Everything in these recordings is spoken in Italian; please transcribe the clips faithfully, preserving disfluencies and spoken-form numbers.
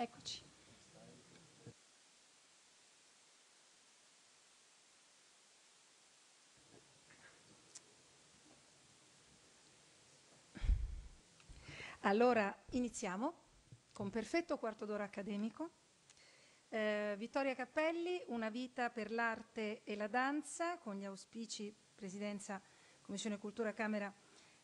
Eccoci. Allora, iniziamo con perfetto quarto d'ora accademico. Eh, Vittoria Cappelli, Una vita per l'arte e la danza, con gli auspici Presidenza Commissione Cultura Camera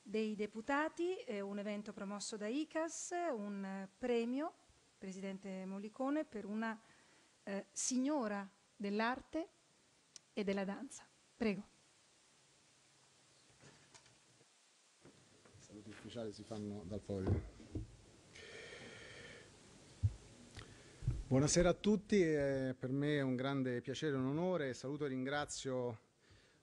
dei Deputati, eh, un evento promosso da I C A S, un premio, Presidente Mollicone, per una eh, signora dell'arte e della danza. Prego. Saluti ufficiali si fanno dal podio. Buonasera a tutti, eh, per me è un grande piacere e un onore. Saluto e ringrazio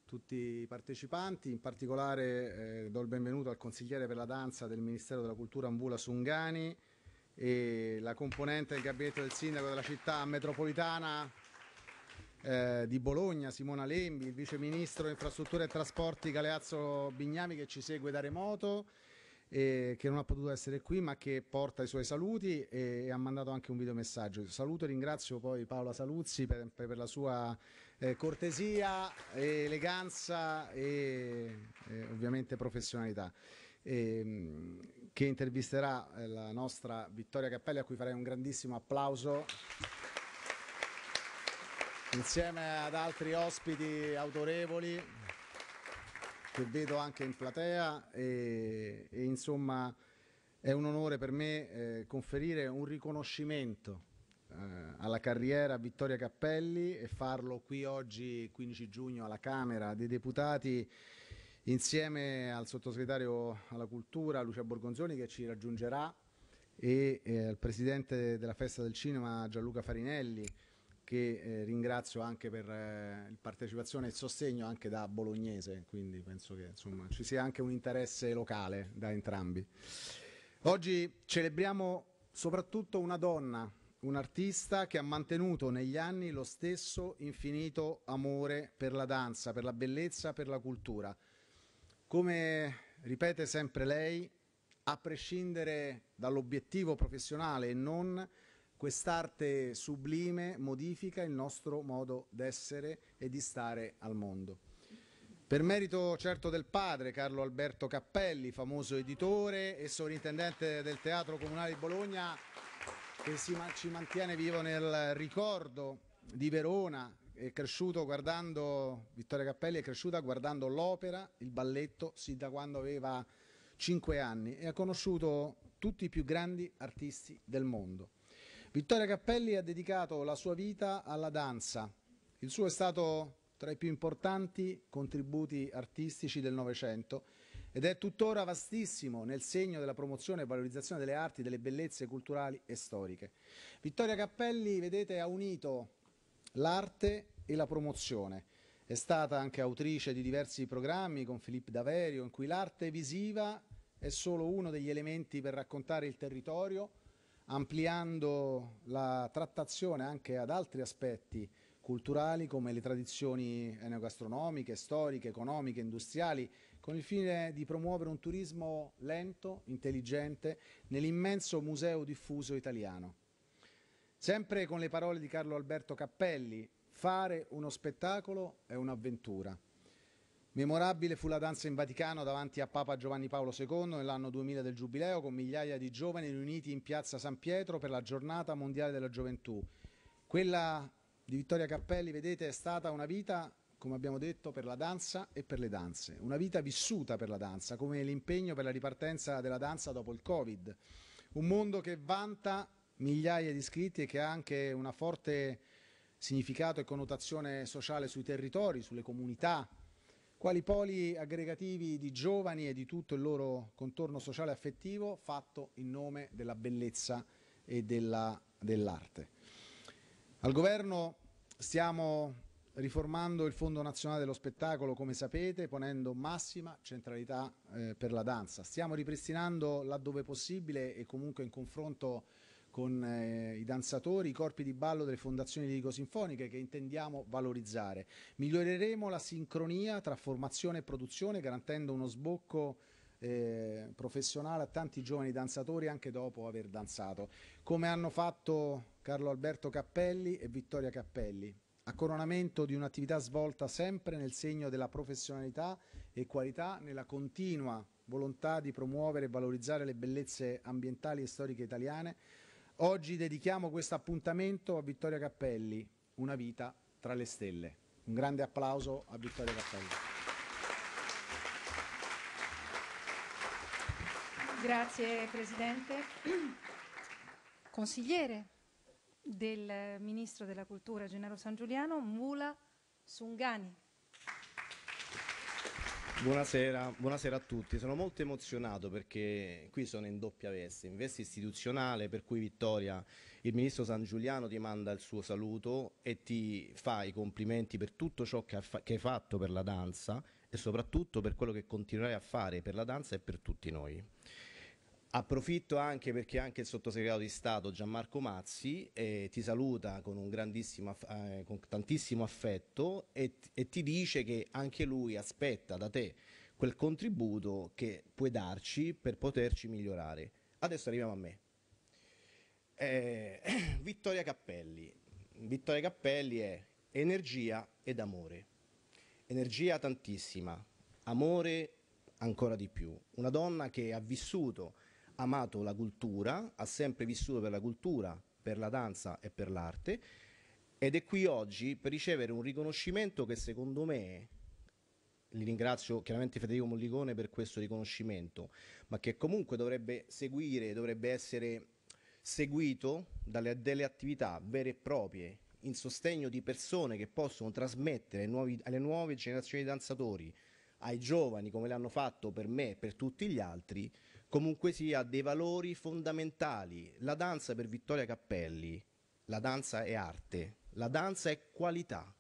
tutti i partecipanti, in particolare eh, do il benvenuto al consigliere per la danza del Ministero della Cultura Ambula Sungani e la componente del gabinetto del sindaco della città metropolitana Eh, di Bologna, Simona Lembi, il viceministro infrastrutture e trasporti Galeazzo Bignami, che ci segue da remoto e eh, che non ha potuto essere qui ma che porta i suoi saluti e, e ha mandato anche un videomessaggio. Saluto e ringrazio poi Paola Saluzzi per, per la sua eh, cortesia, eh, eleganza e eh, ovviamente professionalità, eh, che intervisterà eh, la nostra Vittoria Cappelli, a cui farei un grandissimo applauso insieme ad altri ospiti autorevoli che vedo anche in platea e, e insomma è un onore per me eh, conferire un riconoscimento eh, alla carriera Vittoria Cappelli e farlo qui oggi, quindici giugno, alla Camera dei Deputati, insieme al sottosegretario alla Cultura Lucia Borgonzoni, che ci raggiungerà, e eh, al presidente della Festa del Cinema Gianluca Farinelli, che eh, ringrazio anche per eh, la partecipazione e il sostegno anche da bolognese, quindi penso che insomma ci sia anche un interesse locale da entrambi. Oggi celebriamo soprattutto una donna, un'artista che ha mantenuto negli anni lo stesso infinito amore per la danza, per la bellezza, per la cultura. Come ripete sempre lei, a prescindere dall'obiettivo professionale e non, quest'arte sublime modifica il nostro modo d'essere e di stare al mondo. Per merito certo del padre, Carlo Alberto Cappelli, famoso editore e sovrintendente del Teatro Comunale di Bologna, che si, ci mantiene vivo nel ricordo di Verona, è cresciuto guardando, Vittoria Cappelli è cresciuta guardando l'opera, il balletto, sin da quando aveva cinque anni, e ha conosciuto tutti i più grandi artisti del mondo. Vittoria Cappelli ha dedicato la sua vita alla danza. Il suo è stato tra i più importanti contributi artistici del Novecento ed è tuttora vastissimo nel segno della promozione e valorizzazione delle arti, delle bellezze culturali e storiche. Vittoria Cappelli, vedete, ha unito l'arte e la promozione. È stata anche autrice di diversi programmi con Filippo Daverio, in cui l'arte visiva è solo uno degli elementi per raccontare il territorio, ampliando la trattazione anche ad altri aspetti culturali come le tradizioni enogastronomiche, storiche, economiche, industriali, con il fine di promuovere un turismo lento, intelligente, nell'immenso museo diffuso italiano. Sempre con le parole di Carlo Alberto Cappelli, fare uno spettacolo è un'avventura. Memorabile fu la danza in Vaticano davanti a Papa Giovanni Paolo secondo nell'anno duemila del Giubileo, con migliaia di giovani riuniti in piazza San Pietro per la giornata mondiale della gioventù. Quella di Vittoria Cappelli, vedete, è stata una vita, come abbiamo detto, per la danza e per le danze. Una vita vissuta per la danza, come l'impegno per la ripartenza della danza dopo il Covid. Un mondo che vanta migliaia di iscritti e che ha anche una forte significato e connotazione sociale sui territori, sulle comunità, quali poli aggregativi di giovani e di tutto il loro contorno sociale e affettivo fatto in nome della bellezza e della, dell'arte. Al governo stiamo riformando il Fondo Nazionale dello Spettacolo, come sapete, ponendo massima centralità eh, per la danza. Stiamo ripristinando, laddove possibile e comunque in confronto con eh, i danzatori, i corpi di ballo delle fondazioni lirico-sinfoniche, che intendiamo valorizzare. Miglioreremo la sincronia tra formazione e produzione, garantendo uno sbocco eh, professionale a tanti giovani danzatori anche dopo aver danzato, come hanno fatto Carlo Alberto Cappelli e Vittoria Cappelli, a coronamento di un'attività svolta sempre nel segno della professionalità e qualità, nella continua volontà di promuovere e valorizzare le bellezze ambientali e storiche italiane. Oggi dedichiamo questo appuntamento a Vittoria Cappelli, Una vita tra le stelle. Un grande applauso a Vittoria Cappelli. Grazie Presidente. Consigliere del Ministro della Cultura Gennaro Sangiuliano, Mvula Sungani. Buonasera, buonasera a tutti, sono molto emozionato perché qui sono in doppia veste, in veste istituzionale, per cui Vittoria, il Ministro Sangiuliano ti manda il suo saluto e ti fa i complimenti per tutto ciò che hai fatto per la danza e soprattutto per quello che continuerai a fare per la danza e per tutti noi. Approfitto anche perché anche il sottosegretario di Stato Gianmarco Mazzi eh, ti saluta con, un grandissimo eh, con tantissimo affetto e, e ti dice che anche lui aspetta da te quel contributo che puoi darci per poterci migliorare. Adesso arriviamo a me. Eh, Vittoria Cappelli. Vittoria Cappelli è energia ed amore. Energia tantissima, amore ancora di più. Una donna che ha vissuto, amato la cultura, ha sempre vissuto per la cultura, per la danza e per l'arte ed è qui oggi per ricevere un riconoscimento che secondo me, li ringrazio chiaramente Federico Mollicone per questo riconoscimento, ma che comunque dovrebbe seguire, dovrebbe essere seguito dalle delle attività vere e proprie in sostegno di persone che possono trasmettere nuovi, alle nuove generazioni di danzatori, ai giovani come l'hanno fatto per me e per tutti gli altri, comunque sia dei valori fondamentali. La danza per Vittoria Cappelli, la danza è arte, la danza è qualità.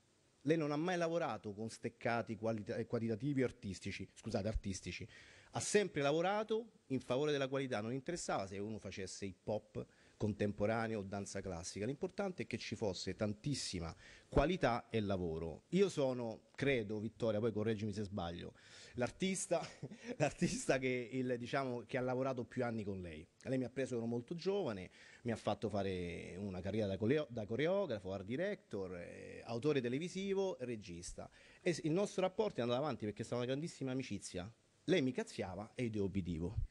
Lei non ha mai lavorato con steccati quantitativi artistici, scusate, artistici, ha sempre lavorato in favore della qualità, non interessava se uno facesse hip hop, contemporaneo o danza classica, l'importante è che ci fosse tantissima qualità e lavoro. Io sono, credo Vittoria, poi correggimi se sbaglio, l'artista l'artista che, il, diciamo, che ha lavorato più anni con lei. Lei mi ha preso, ero molto giovane, mi ha fatto fare una carriera da, coleo, da coreografo, art director, eh, autore televisivo, regista. E il nostro rapporto è andato avanti perché è stata una grandissima amicizia. Lei mi cazziava e io obbedivo.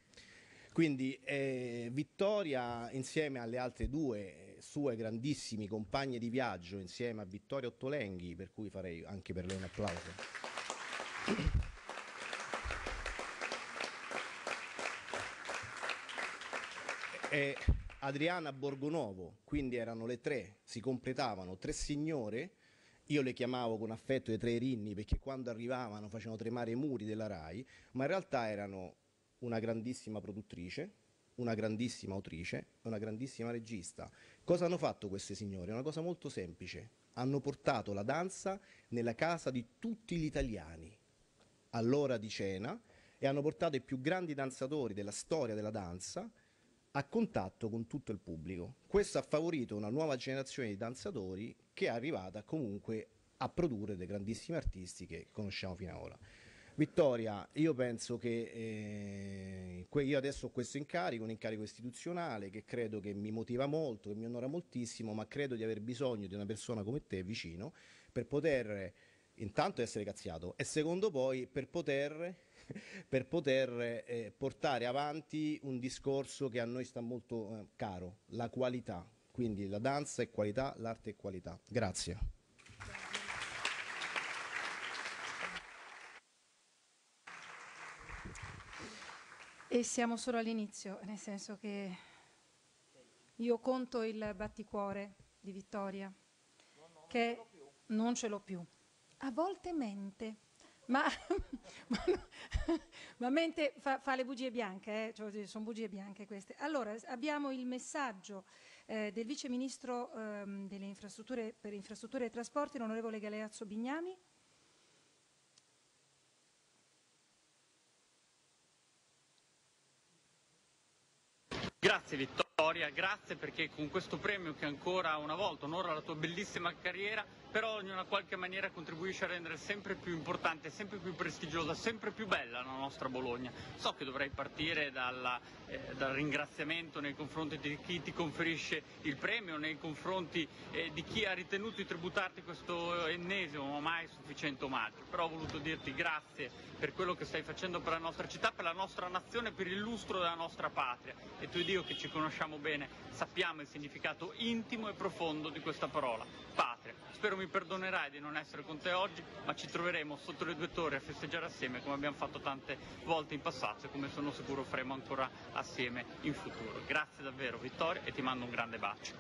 Quindi eh, Vittoria, insieme alle altre due sue grandissimi compagne di viaggio, insieme a Vittoria Ottolenghi, per cui farei anche per lei un applauso. E Adriana Borgonovo, quindi erano le tre, si completavano tre signore. Io le chiamavo con affetto i tre Rinni perché quando arrivavano facevano tremare i muri della Rai, ma in realtà erano una grandissima produttrice, una grandissima autrice, una grandissima regista. Cosa hanno fatto queste signore? Una cosa molto semplice. Hanno portato la danza nella casa di tutti gli italiani all'ora di cena e hanno portato i più grandi danzatori della storia della danza a contatto con tutto il pubblico. Questo ha favorito una nuova generazione di danzatori che è arrivata comunque a produrre dei grandissimi artisti che conosciamo fino ad ora. Vittoria, io penso che eh, io adesso ho questo incarico, un incarico istituzionale che credo che mi motiva molto, che mi onora moltissimo, ma credo di aver bisogno di una persona come te vicino per poter intanto essere cazziato e secondo poi per poter, per poter eh, portare avanti un discorso che a noi sta molto eh, caro, la qualità. Quindi la danza è qualità, l'arte è qualità. Grazie. E siamo solo all'inizio, nel senso che io conto il batticuore di Vittoria, no, no, che non ce l'ho più. più. A volte mente, ma, ma, ma mente fa, fa le bugie bianche, eh? Cioè, sono bugie bianche queste. Allora, abbiamo il messaggio eh, del Vice Ministro eh, delle Infrastrutture, per Infrastrutture e Trasporti, l'Onorevole Galeazzo Bignami. Grazie Vittoria, grazie perché con questo premio che ancora una volta onora la tua bellissima carriera però in una qualche maniera contribuisce a rendere sempre più importante, sempre più prestigiosa, sempre più bella la nostra Bologna. So che dovrei partire dalla, eh, dal ringraziamento nei confronti di chi ti conferisce il premio, nei confronti eh, di chi ha ritenuto di tributarti questo ennesimo ma mai sufficiente omaggio, però ho voluto dirti grazie per quello che stai facendo per la nostra città, per la nostra nazione, per il lustro della nostra patria, e tu ed io che ci conosciamo bene sappiamo il significato intimo e profondo di questa parola, patria. Spero mi perdonerai di non essere con te oggi, ma ci troveremo sotto le due torri a festeggiare assieme come abbiamo fatto tante volte in passato e come sono sicuro faremo ancora assieme in futuro. Grazie davvero Vittorio e ti mando un grande bacio.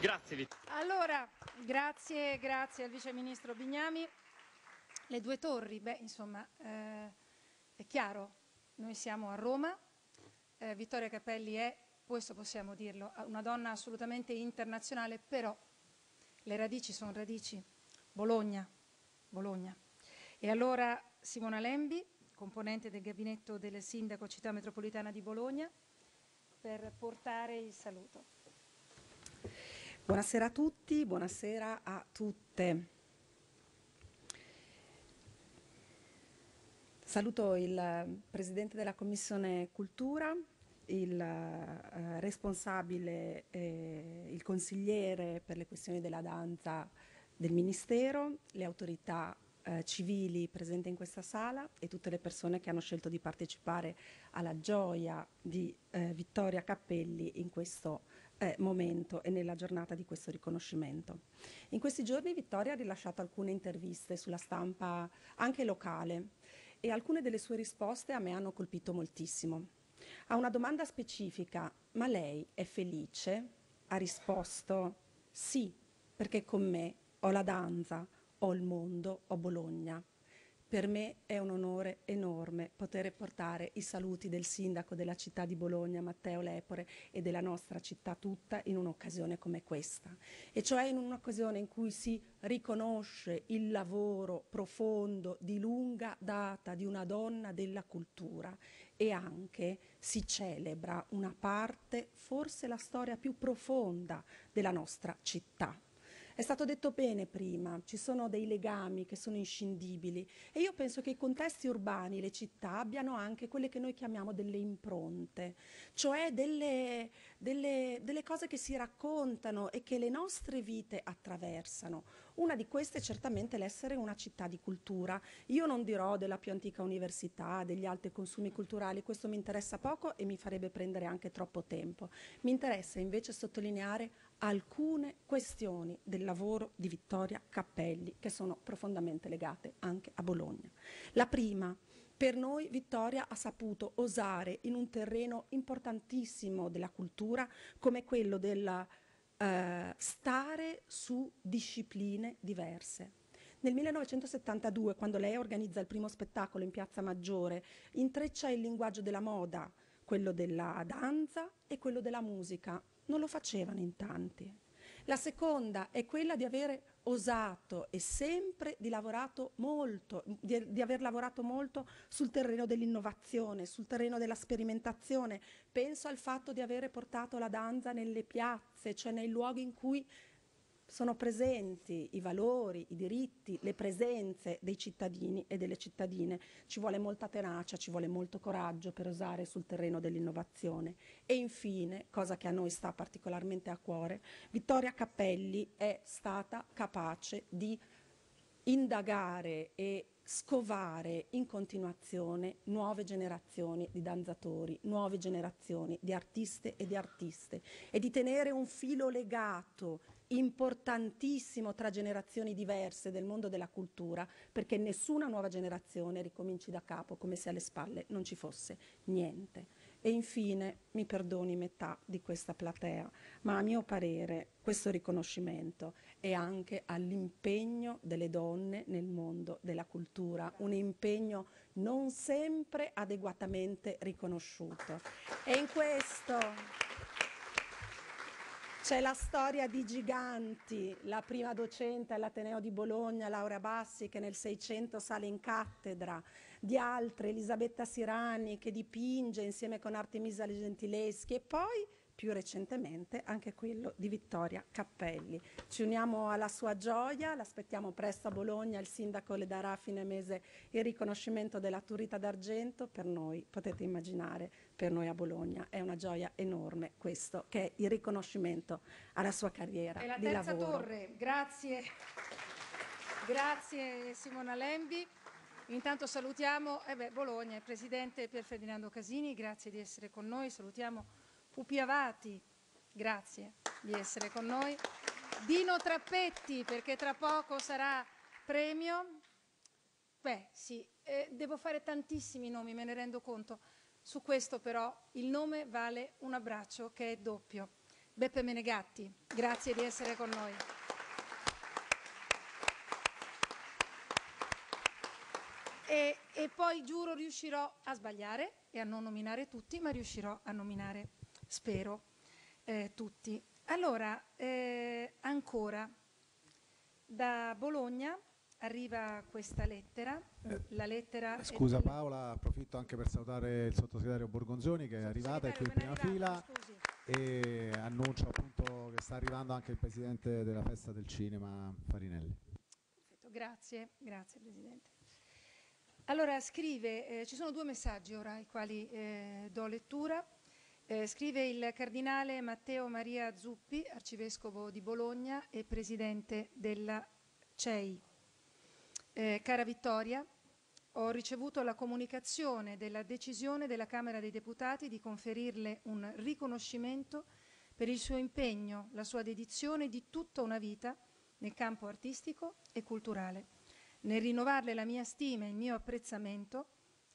Grazie Vittorio. Allora, grazie, grazie al Vice Ministro Bignami. Le due torri, beh insomma eh, è chiaro, noi siamo a Roma, eh, Vittoria Capelli è, questo possiamo dirlo, una donna assolutamente internazionale, però le radici sono radici, Bologna, Bologna. E allora Simona Lembi, componente del gabinetto del Sindaco Città Metropolitana di Bologna, per portare il saluto. Buonasera a tutti, buonasera a tutte. Saluto il Presidente della Commissione Cultura, il eh, responsabile, eh, il consigliere per le questioni della danza del Ministero, le autorità eh, civili presenti in questa sala e tutte le persone che hanno scelto di partecipare alla gioia di eh, Vittoria Capelli in questo eh, momento e nella giornata di questo riconoscimento. In questi giorni Vittoria ha rilasciato alcune interviste sulla stampa anche locale e alcune delle sue risposte a me hanno colpito moltissimo. A una domanda specifica, ma lei è felice? Ha risposto sì, perché con me ho la danza, ho il mondo, ho Bologna. Per me è un onore enorme poter portare i saluti del sindaco della città di Bologna, Matteo Lepore, e della nostra città tutta in un'occasione come questa. E cioè in un'occasione in cui si riconosce il lavoro profondo di lunga data di una donna della cultura e anche si celebra una parte, forse la storia più profonda della nostra città. È stato detto bene prima, ci sono dei legami che sono inscindibili e io penso che i contesti urbani, le città, abbiano anche quelle che noi chiamiamo delle impronte, cioè delle, delle, delle cose che si raccontano e che le nostre vite attraversano. Una di queste è certamente l'essere una città di cultura. Io non dirò della più antica università, degli alti consumi culturali, questo mi interessa poco e mi farebbe prendere anche troppo tempo. Mi interessa invece sottolineare alcune questioni del lavoro di Vittoria Capelli che sono profondamente legate anche a Bologna. La prima, per noi Vittoria ha saputo osare in un terreno importantissimo della cultura come quello del eh, stare su discipline diverse. Nel millenovecentosettantadue, quando lei organizza il primo spettacolo in Piazza Maggiore, intreccia il linguaggio della moda, quello della danza e quello della musica. Non lo facevano in tanti. La seconda è quella di avere osato e sempre di, lavorato molto, di, di aver lavorato molto sul terreno dell'innovazione, sul terreno della sperimentazione. Penso al fatto di avere portato la danza nelle piazze, cioè nei luoghi in cui sono presenti i valori, i diritti, le presenze dei cittadini e delle cittadine. Ci vuole molta tenacia, ci vuole molto coraggio per osare sul terreno dell'innovazione. E infine, cosa che a noi sta particolarmente a cuore, Vittoria Capelli è stata capace di indagare e scovare in continuazione nuove generazioni di danzatori, nuove generazioni di artiste e di artiste e di tenere un filo legato importantissimo tra generazioni diverse del mondo della cultura, perché nessuna nuova generazione ricominci da capo come se alle spalle non ci fosse niente. E infine, mi perdoni metà di questa platea, ma a mio parere questo riconoscimento è anche all'impegno delle donne nel mondo della cultura, un impegno non sempre adeguatamente riconosciuto. E in questo c'è la storia di giganti, la prima docente all'Ateneo di Bologna, Laura Bassi, che nel Seicento sale in cattedra, di altre, Elisabetta Sirani, che dipinge insieme con Artemisa Gentileschi, e poi più recentemente anche quello di Vittoria Cappelli. Ci uniamo alla sua gioia, l'aspettiamo presto a Bologna, il sindaco le darà a fine mese il riconoscimento della Turrita d'argento. Per noi, potete immaginare, per noi a Bologna è una gioia enorme questo, che è il riconoscimento alla sua carriera di lavoro. È la terza torre, grazie. Grazie Simona Lembi. Intanto salutiamo eh beh, Bologna, il presidente Pier Ferdinando Casini, grazie di essere con noi. Salutiamo Pupi Avati, grazie di essere con noi. Dino Trappetti, perché tra poco sarà premio. Beh, sì, eh, devo fare tantissimi nomi, me ne rendo conto. Su questo però il nome vale un abbraccio che è doppio. Beppe Menegatti, grazie di essere con noi. E, e poi giuro riuscirò a sbagliare e a non nominare tutti, ma riuscirò a nominare, spero, eh, tutti. Allora, eh, ancora, da Bologna arriva questa lettera. Eh, la lettera scusa è... Paola, approfitto anche per salutare il sottosegretario Borgonzoni che è arrivata, è qui in prima fila, scusi. E annuncio appunto che sta arrivando anche il presidente della Festa del Cinema, Farinelli. Perfetto, grazie, grazie Presidente. Allora scrive, eh, ci sono due messaggi ora ai quali eh, do lettura, eh, scrive il cardinale Matteo Maria Zuppi, arcivescovo di Bologna e presidente della C E I. Eh, cara Vittoria, ho ricevuto la comunicazione della decisione della Camera dei Deputati di conferirle un riconoscimento per il suo impegno, la sua dedizione di tutta una vita nel campo artistico e culturale. Nel rinnovarle la mia stima e il mio apprezzamento,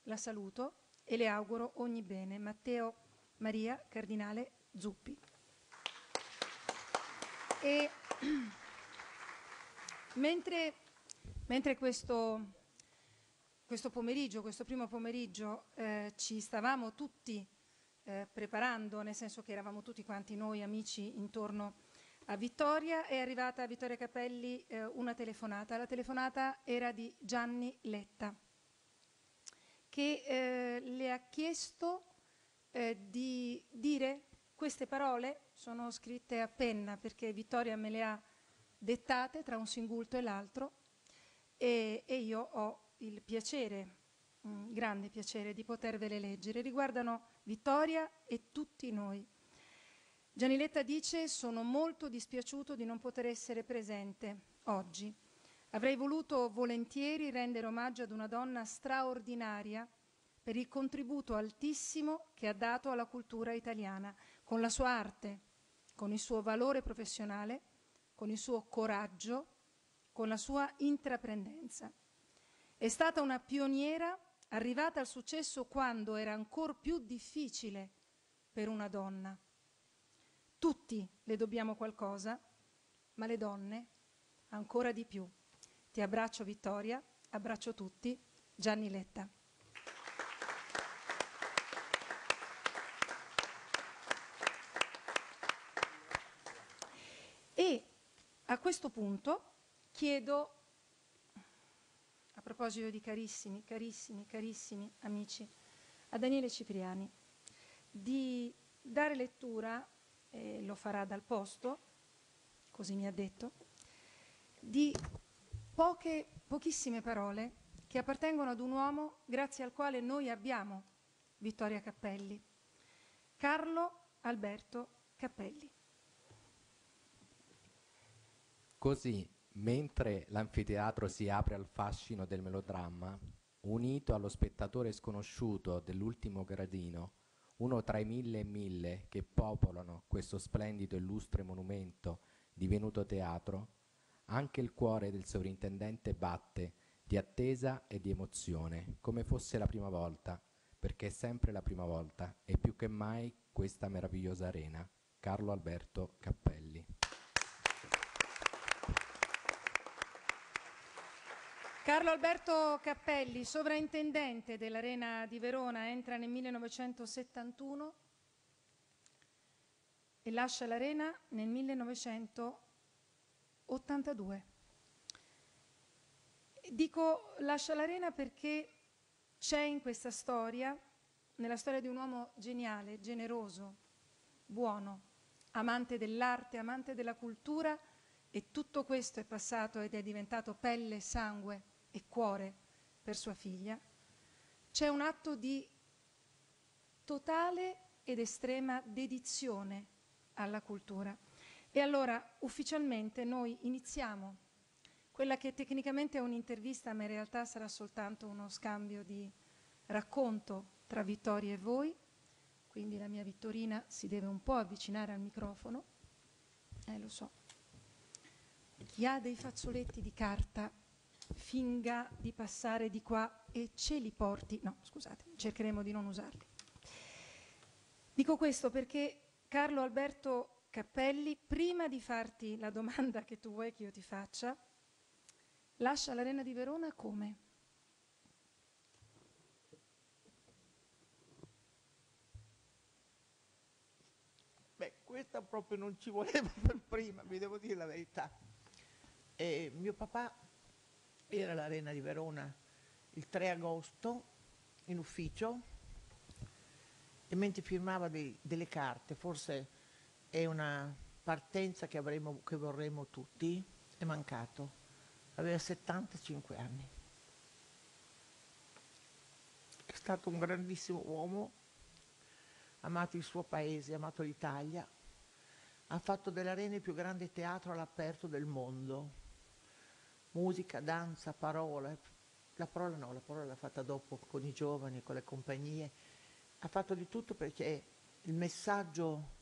la saluto e le auguro ogni bene. Matteo Maria, cardinale Zuppi. E, mentre, mentre questo, questo pomeriggio, questo primo pomeriggio, eh, ci stavamo tutti eh, preparando, nel senso che eravamo tutti quanti noi amici intorno a Vittoria, è arrivata a Vittoria Cappelli eh, una telefonata. La telefonata era di Gianni Letta, che eh, le ha chiesto eh, di dire queste parole, sono scritte a penna perché Vittoria me le ha dettate tra un singulto e l'altro, e, e io ho il piacere, un grande piacere, di potervele leggere. Riguardano Vittoria e tutti noi. Gianni Letta dice: sono molto dispiaciuto di non poter essere presente oggi. Avrei voluto volentieri rendere omaggio ad una donna straordinaria per il contributo altissimo che ha dato alla cultura italiana, con la sua arte, con il suo valore professionale, con il suo coraggio, con la sua intraprendenza. È stata una pioniera arrivata al successo quando era ancora più difficile per una donna. Tutti le dobbiamo qualcosa, ma le donne ancora di più. Ti abbraccio Vittoria, abbraccio tutti, Gianni Letta. E a questo punto chiedo, a proposito di carissimi, carissimi, carissimi amici, a Daniele Cipriani di dare lettura, e lo farà dal posto, così mi ha detto, di poche, pochissime parole che appartengono ad un uomo grazie al quale noi abbiamo Vittoria Cappelli, Carlo Alberto Cappelli. Così, mentre l'anfiteatro si apre al fascino del melodramma, unito allo spettatore sconosciuto dell'ultimo gradino, uno tra i mille e mille che popolano questo splendido e illustre monumento divenuto teatro, anche il cuore del sovrintendente batte di attesa e di emozione, come fosse la prima volta, perché è sempre la prima volta, e più che mai questa meravigliosa arena. Carlo Alberto Cappelli. Carlo Alberto Cappelli, sovrintendente dell'Arena di Verona, entra nel millenovecentosettantuno e lascia l'Arena nel millenovecentottantadue. Dico lascia l'Arena perché c'è in questa storia, nella storia di un uomo geniale, generoso, buono, amante dell'arte, amante della cultura, e tutto questo è passato ed è diventato pelle, sangue e cuore per sua figlia, c'è un atto di totale ed estrema dedizione alla cultura. E allora ufficialmente noi iniziamo quella che tecnicamente è un'intervista, ma in realtà sarà soltanto uno scambio di racconto tra Vittoria e voi, quindi la mia Vittorina si deve un po' avvicinare al microfono, eh lo so. Chi ha dei fazzoletti di carta finga di passare di qua e ce li porti, no scusate, cercheremo di non usarli. Dico questo perché Carlo Alberto Cappelli, prima di farti la domanda che tu vuoi che io ti faccia, lascia l'Arena di Verona come? Beh, questa proprio non ci voleva per prima, vi devo dire la verità. E mio papà era all'Arena di Verona il tre agosto in ufficio, e mentre firmava dei, delle carte, forse è una partenza che, avremo, che vorremmo tutti, è mancato, aveva settantacinque anni. È stato un grandissimo uomo, ha amato il suo paese, ha amato l'Italia, ha fatto dell'Arena il più grande teatro all'aperto del mondo. Musica, danza, parola, la parola no, la parola l'ha fatta dopo con i giovani, con le compagnie, ha fatto di tutto perché il messaggio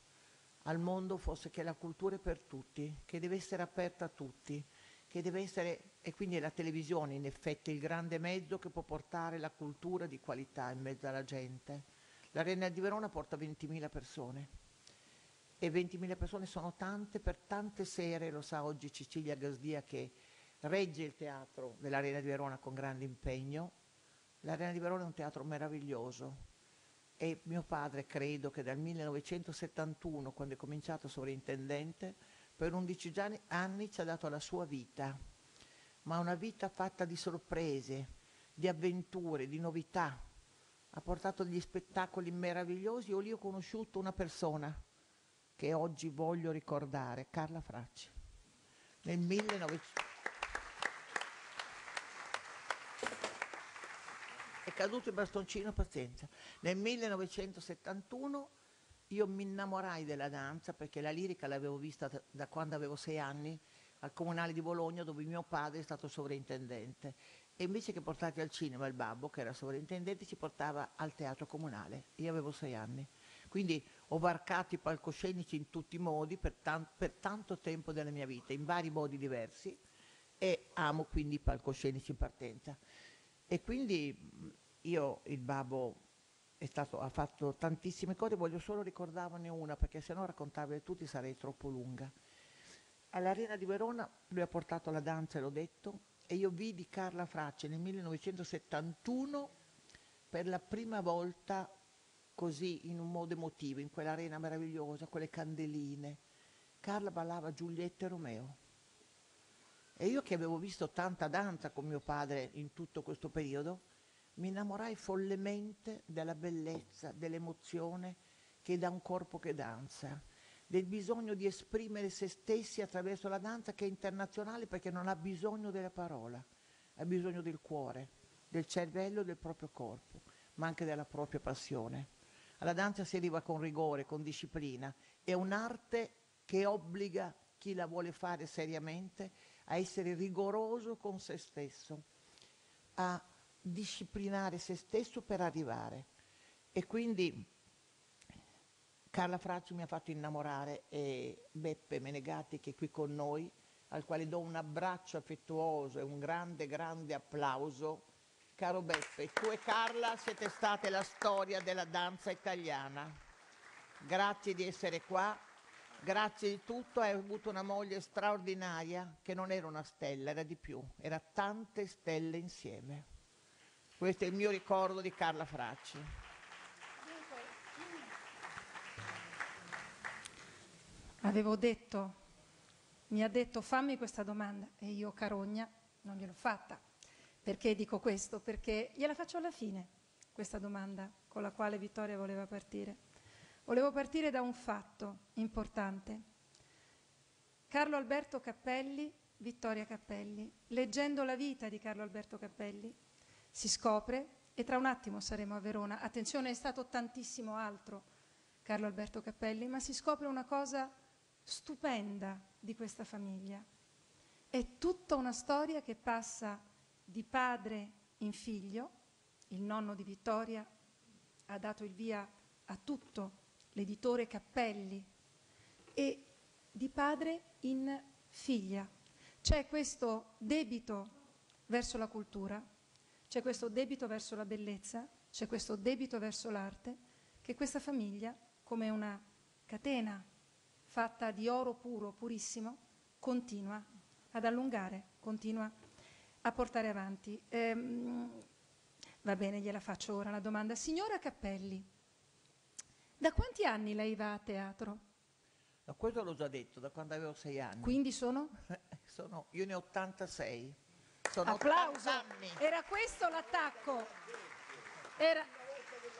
al mondo fosse che la cultura è per tutti, che deve essere aperta a tutti, che deve essere, e quindi è la televisione in effetti il grande mezzo che può portare la cultura di qualità in mezzo alla gente. L'Arena di Verona porta ventimila persone e ventimila persone sono tante per tante sere, lo sa oggi Cecilia Gasdia che regge il teatro dell'Arena di Verona con grande impegno. L'Arena di Verona è un teatro meraviglioso e mio padre credo che dal millenovecentosettantuno, quando è cominciato sovrintendente, per undici anni ci ha dato la sua vita, ma una vita fatta di sorprese, di avventure, di novità. Ha portato degli spettacoli meravigliosi. Io lì ho conosciuto una persona che oggi voglio ricordare, Carla Fracci, nel millenovecento. È caduto il bastoncino, pazienza. Nel millenovecentosettantuno io mi innamorai della danza perché la lirica l'avevo vista da quando avevo sei anni al Comunale di Bologna, dove mio padre è stato sovrintendente, e invece che portarti al cinema il babbo, che era sovrintendente, ci portava al Teatro Comunale. Io avevo sei anni, quindi ho varcato i palcoscenici in tutti i modi per, tan per tanto tempo della mia vita, in vari modi diversi, e amo quindi i palcoscenici in partenza. E quindi io, il babbo è stato, ha fatto tantissime cose, voglio solo ricordarne una perché se no raccontarvele tutti sarei troppo lunga. All'Arena di Verona lui ha portato la danza, l'ho detto, e io vidi Carla Fracci nel millenovecentosettantuno per la prima volta così, in un modo emotivo, in quell'arena meravigliosa, quelle candeline. Carla ballava Giulietta e Romeo. E io che avevo visto tanta danza con mio padre in tutto questo periodo, mi innamorai follemente della bellezza, dell'emozione che dà un corpo che danza, del bisogno di esprimere se stessi attraverso la danza, che è internazionale perché non ha bisogno della parola, ha bisogno del cuore, del cervello, del proprio corpo, ma anche della propria passione. Alla danza si arriva con rigore, con disciplina, è un'arte che obbliga chi la vuole fare seriamente a essere rigoroso con se stesso, a disciplinare se stesso per arrivare. E quindi Carla Fracci mi ha fatto innamorare, e Beppe Menegatti, che è qui con noi, al quale do un abbraccio affettuoso e un grande grande applauso. Caro Beppe, tu e Carla siete state la storia della danza italiana, grazie di essere qua. Grazie di tutto, hai avuto una moglie straordinaria che non era una stella, era di più, era tante stelle insieme. Questo è il mio ricordo di Carla Fracci. Avevo detto, mi ha detto fammi questa domanda e io carogna non gliel'ho fatta. Perché dico questo? Perché gliela faccio alla fine, questa domanda con la quale Vittoria voleva partire. Volevo partire da un fatto importante. Carlo Alberto Cappelli, Vittoria Cappelli. Leggendo la vita di Carlo Alberto Cappelli si scopre, e tra un attimo saremo a Verona, attenzione, è stato tantissimo altro Carlo Alberto Cappelli, ma si scopre una cosa stupenda di questa famiglia. È tutta una storia che passa di padre in figlio. Il nonno di Vittoria ha dato il via a tutto, l'editore Cappelli, e di padre in figlia. C'è questo debito verso la cultura, c'è questo debito verso la bellezza, c'è questo debito verso l'arte, che questa famiglia, come una catena fatta di oro puro, purissimo, continua ad allungare, continua a portare avanti. Ehm, va bene, gliela faccio ora la domanda. Signora Cappelli, da quanti anni lei va a teatro? No, questo l'ho già detto, da quando avevo sei anni. Quindi sono? sono io ne ho ottantasei. Sono Applauso. ottanta anni. Era questo l'attacco. Era, la,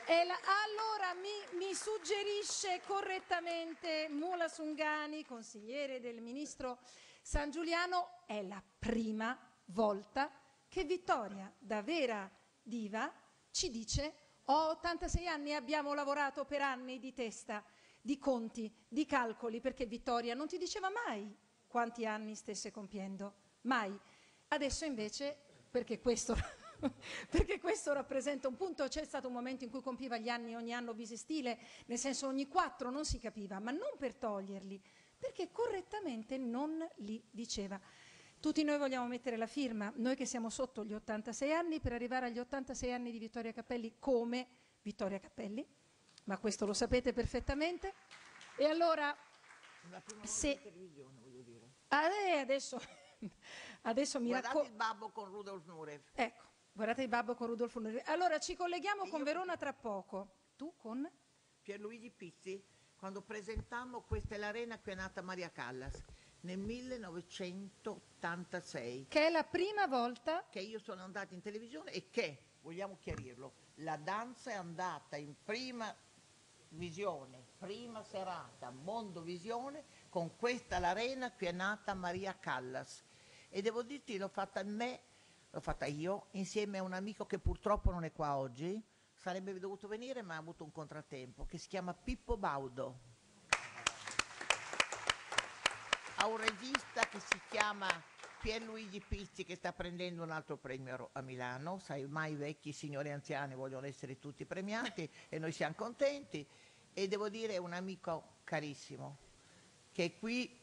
allora mi, mi suggerisce correttamente Mula Sungani, consigliere del ministro Sangiuliano, è la prima volta che Vittoria, da vera diva, ci dice: ho ottantasei anni e abbiamo lavorato per anni di testa, di conti, di calcoli, perché Vittoria non ti diceva mai quanti anni stesse compiendo, mai. Adesso invece, perché questo, perché questo rappresenta un punto, c'è stato un momento in cui compiva gli anni ogni anno bisestile, nel senso ogni quattro, non si capiva, ma non per toglierli, perché correttamente non li diceva. Tutti noi vogliamo mettere la firma, noi che siamo sotto gli ottantasei anni, per arrivare agli ottantasei anni di Vittoria Cappelli come Vittoria Cappelli, ma questo lo sapete perfettamente. E allora, la prima volta se... in televisione, voglio dire. Ah, adesso, adesso mi raccomando. Guardate il babbo con Rudolf Nureyev. Ecco, guardate il babbo con Rudolf Nureyev. Allora, ci colleghiamo e con Verona tra poco. Tu con? Pierluigi Pizzi, quando presentammo Questa è l'arena, qui è nata Maria Callas. Nel millenovecentottantasei. Che è la prima volta che io sono andata in televisione e che, vogliamo chiarirlo, la danza è andata in prima visione, prima serata, mondovisione, con Questa l'arena, qui è nata Maria Callas. E devo dirti, l'ho fatta me, l'ho fatta io, insieme a un amico che purtroppo non è qua oggi, sarebbe dovuto venire ma ha avuto un contrattempo, che si chiama Pippo Baudo. Ha un regista che si chiama Pierluigi Pizzi, che sta prendendo un altro premio a Milano. Sai, ormai i vecchi signori anziani vogliono essere tutti premiati e noi siamo contenti. E devo dire, è un amico carissimo che è qui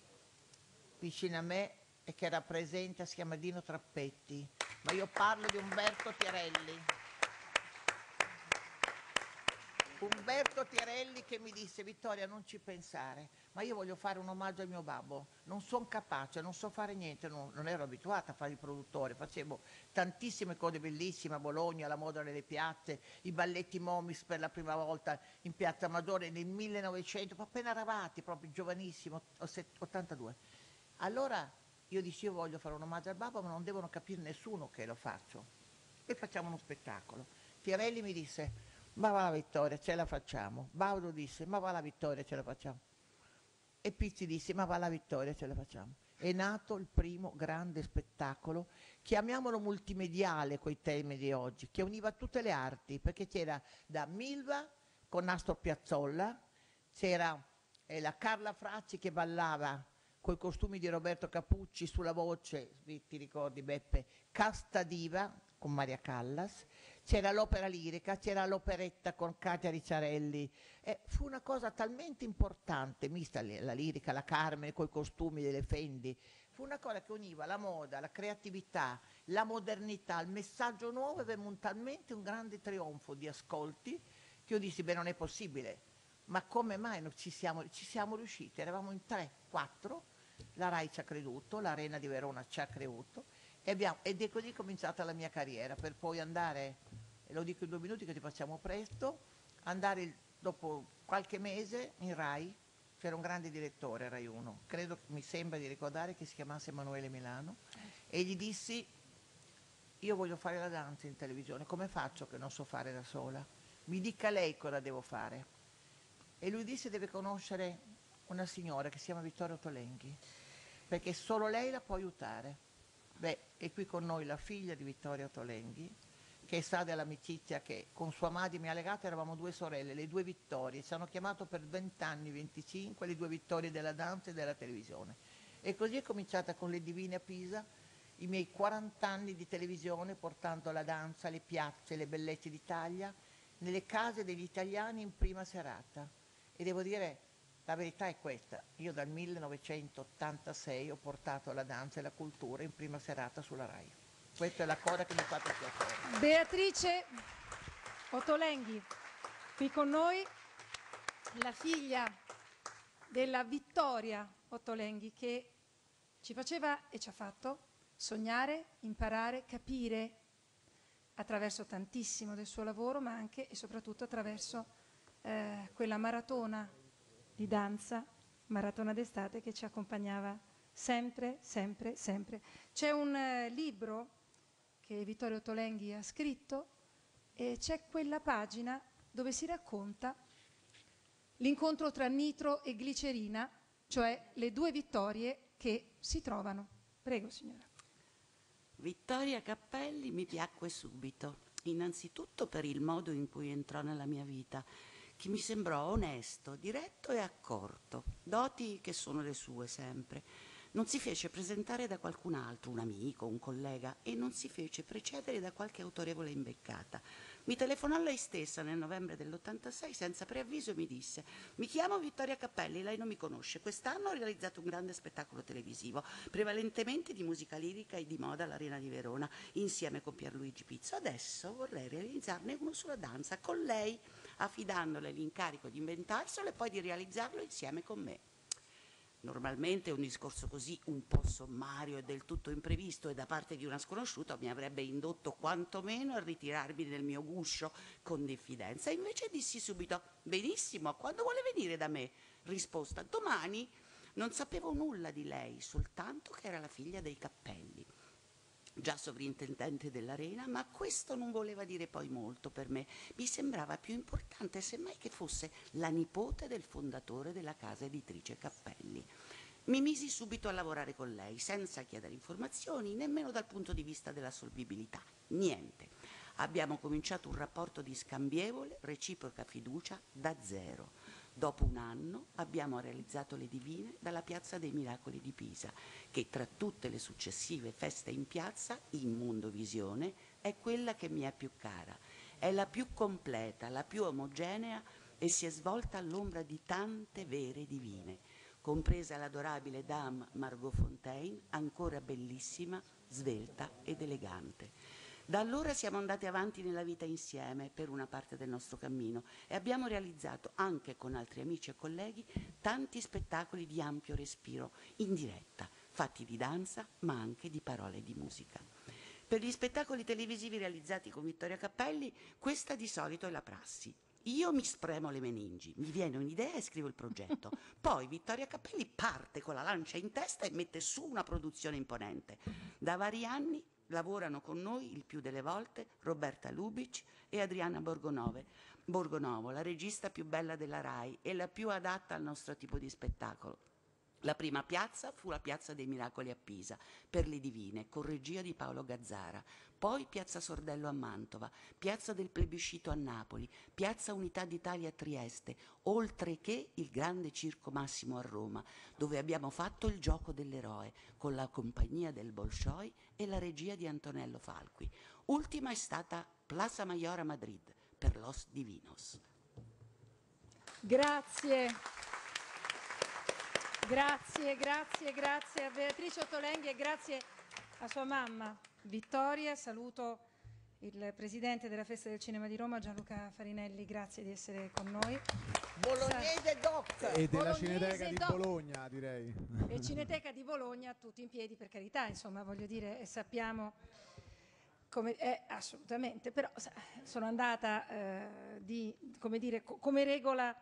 vicino a me e che rappresenta, si chiama Dino Trappetti, ma io parlo di Umberto Tirelli. Umberto Tirelli, che mi disse: Vittoria, non ci pensare, ma io voglio fare un omaggio al mio babbo, non sono capace, non so fare niente, non, non ero abituata a fare il produttore, facevo tantissime cose bellissime a Bologna, la moda nelle piazze, i balletti Momis per la prima volta in Piazza Maggiore nel millenovecento, appena eravati, proprio giovanissimo, ottantadue. Allora io dissi: io voglio fare un omaggio al babbo, ma non devono capire nessuno che lo faccio, e facciamo uno spettacolo. Tirelli mi disse: ma va la Vittoria, ce la facciamo. Baudo disse: ma va la Vittoria, ce la facciamo. E Pizzi disse: ma va la Vittoria, ce la facciamo. È nato il primo grande spettacolo, chiamiamolo multimediale coi temi di oggi, che univa tutte le arti, perché c'era da Milva con Astor Piazzolla, c'era eh, la Carla Fracci che ballava coi costumi di Roberto Capucci, sulla voce, ti ricordi Beppe, Castadiva con Maria Callas, c'era l'opera lirica, c'era l'operetta con Katia Ricciarelli. Eh, fu una cosa talmente importante, mista la lirica, la Carmen, coi costumi delle Fendi, fu una cosa che univa la moda, la creatività, la modernità, il messaggio nuovo, e avevamo talmente un grande trionfo di ascolti che io dissi: beh, non è possibile, ma come mai non ci siamo, ci siamo riusciti? Eravamo in tre, quattro. La Rai ci ha creduto, l'Arena di Verona ci ha creduto, e abbiamo, ed è così cominciata la mia carriera, per poi andare, lo dico in due minuti che ti facciamo presto, andare il, dopo qualche mese in Rai. C'era un grande direttore Rai uno, credo, mi sembra di ricordare, che si chiamasse Emanuele Milano, e gli dissi: io voglio fare la danza in televisione, come faccio che non so fare da sola? Mi dica lei cosa devo fare. e lui disse deve conoscere una signora che si chiama Vittoria Ottolenghi, perché solo lei la può aiutare. Beh, è qui con noi la figlia di Vittoria Ottolenghi, che è stata dell'amicizia che con sua madre mi ha legato, eravamo due sorelle, le due Vittorie, ci hanno chiamato per vent'anni, venticinque, le due Vittorie della danza e della televisione. E così è cominciata con le Divine a Pisa, i miei quarant'anni di televisione portando la danza, le piazze, le bellezze d'Italia, nelle case degli italiani in prima serata. E devo dire, la verità è questa, io dal millenovecentottantasei ho portato la danza e la cultura in prima serata sulla Rai. Questa è la cosa che mi ha fatto piacere. Beatrice Ottolenghi, qui con noi la figlia della Vittoria Ottolenghi, che ci faceva e ci ha fatto sognare, imparare, capire attraverso tantissimo del suo lavoro, ma anche e soprattutto attraverso eh, quella maratona di danza, maratona d'estate che ci accompagnava sempre, sempre, sempre. C'è un eh, libro che Vittorio Ottolenghi ha scritto e c'è quella pagina dove si racconta l'incontro tra nitro e glicerina, cioè le due Vittorie che si trovano. Prego signora. Vittoria Cappelli mi piacque subito, innanzitutto per il modo in cui entrò nella mia vita, che mi sembrò onesto, diretto e accorto, doti che sono le sue sempre. Non si fece presentare da qualcun altro, un amico, un collega, e non si fece precedere da qualche autorevole imbeccata. Mi telefonò lei stessa nel novembre dell'ottantasei senza preavviso e mi disse: mi chiamo Vittoria Cappelli, lei non mi conosce, quest'anno ho realizzato un grande spettacolo televisivo, prevalentemente di musica lirica e di moda all'Arena di Verona, insieme con Pierluigi Pizzo. Adesso vorrei realizzarne uno sulla danza con lei, affidandole l'incarico di inventarselo e poi di realizzarlo insieme con me. Normalmente un discorso così un po' sommario e del tutto imprevisto e da parte di una sconosciuta mi avrebbe indotto quantomeno a ritirarmi nel mio guscio con diffidenza. Invece dissi subito: benissimo, quando vuole venire da me? Risposta: domani. Non sapevo nulla di lei, soltanto che era la figlia dei Cappelli, già sovrintendente dell'Arena, ma questo non voleva dire poi molto per me. Mi sembrava più importante semmai che fosse la nipote del fondatore della casa editrice Cappelli. Mi misi subito a lavorare con lei, senza chiedere informazioni, nemmeno dal punto di vista della solvibilità, niente. Abbiamo cominciato un rapporto di scambievole, reciproca fiducia da zero. Dopo un anno abbiamo realizzato le Divine dalla Piazza dei Miracoli di Pisa, che tra tutte le successive feste in piazza, in Mondovisione, è quella che mi è più cara. È la più completa, la più omogenea e si è svolta all'ombra di tante vere divine, compresa l'adorabile Dame Margot Fontaine, ancora bellissima, svelta ed elegante. Da allora siamo andati avanti nella vita insieme per una parte del nostro cammino e abbiamo realizzato anche con altri amici e colleghi tanti spettacoli di ampio respiro, in diretta, fatti di danza ma anche di parole e di musica. Per gli spettacoli televisivi realizzati con Vittoria Cappelli, questa di solito è la prassi. Io mi spremo le meningi, mi viene un'idea e scrivo il progetto, poi Vittoria Cappelli parte con la lancia in testa e mette su una produzione imponente. Da vari anni lavorano con noi il più delle volte Roberta Lubic e Adriana Borgonove, Borgonovo, la regista più bella della Rai e la più adatta al nostro tipo di spettacolo. La prima piazza fu la Piazza dei Miracoli a Pisa, per le Divine, con regia di Paolo Gazzara, poi Piazza Sordello a Mantova, Piazza del Plebiscito a Napoli, Piazza Unità d'Italia a Trieste, oltre che il Grande Circo Massimo a Roma, dove abbiamo fatto il Gioco dell'Eroe, con la compagnia del Bolshoi e la regia di Antonello Falqui. Ultima è stata Plaza Mayor a Madrid, per Los Divinos. Grazie. Grazie, grazie, grazie a Beatrice Ottolenghi e grazie a sua mamma Vittoria. Saluto il presidente della Festa del Cinema di Roma, Gianluca Farinelli, grazie di essere con noi. Bolognese doc! E della Cineteca di Bologna, direi. E Cineteca di Bologna, tutti in piedi, per carità, insomma, voglio dire, sappiamo come è, assolutamente, però sono andata eh, di, come dire, co come regola...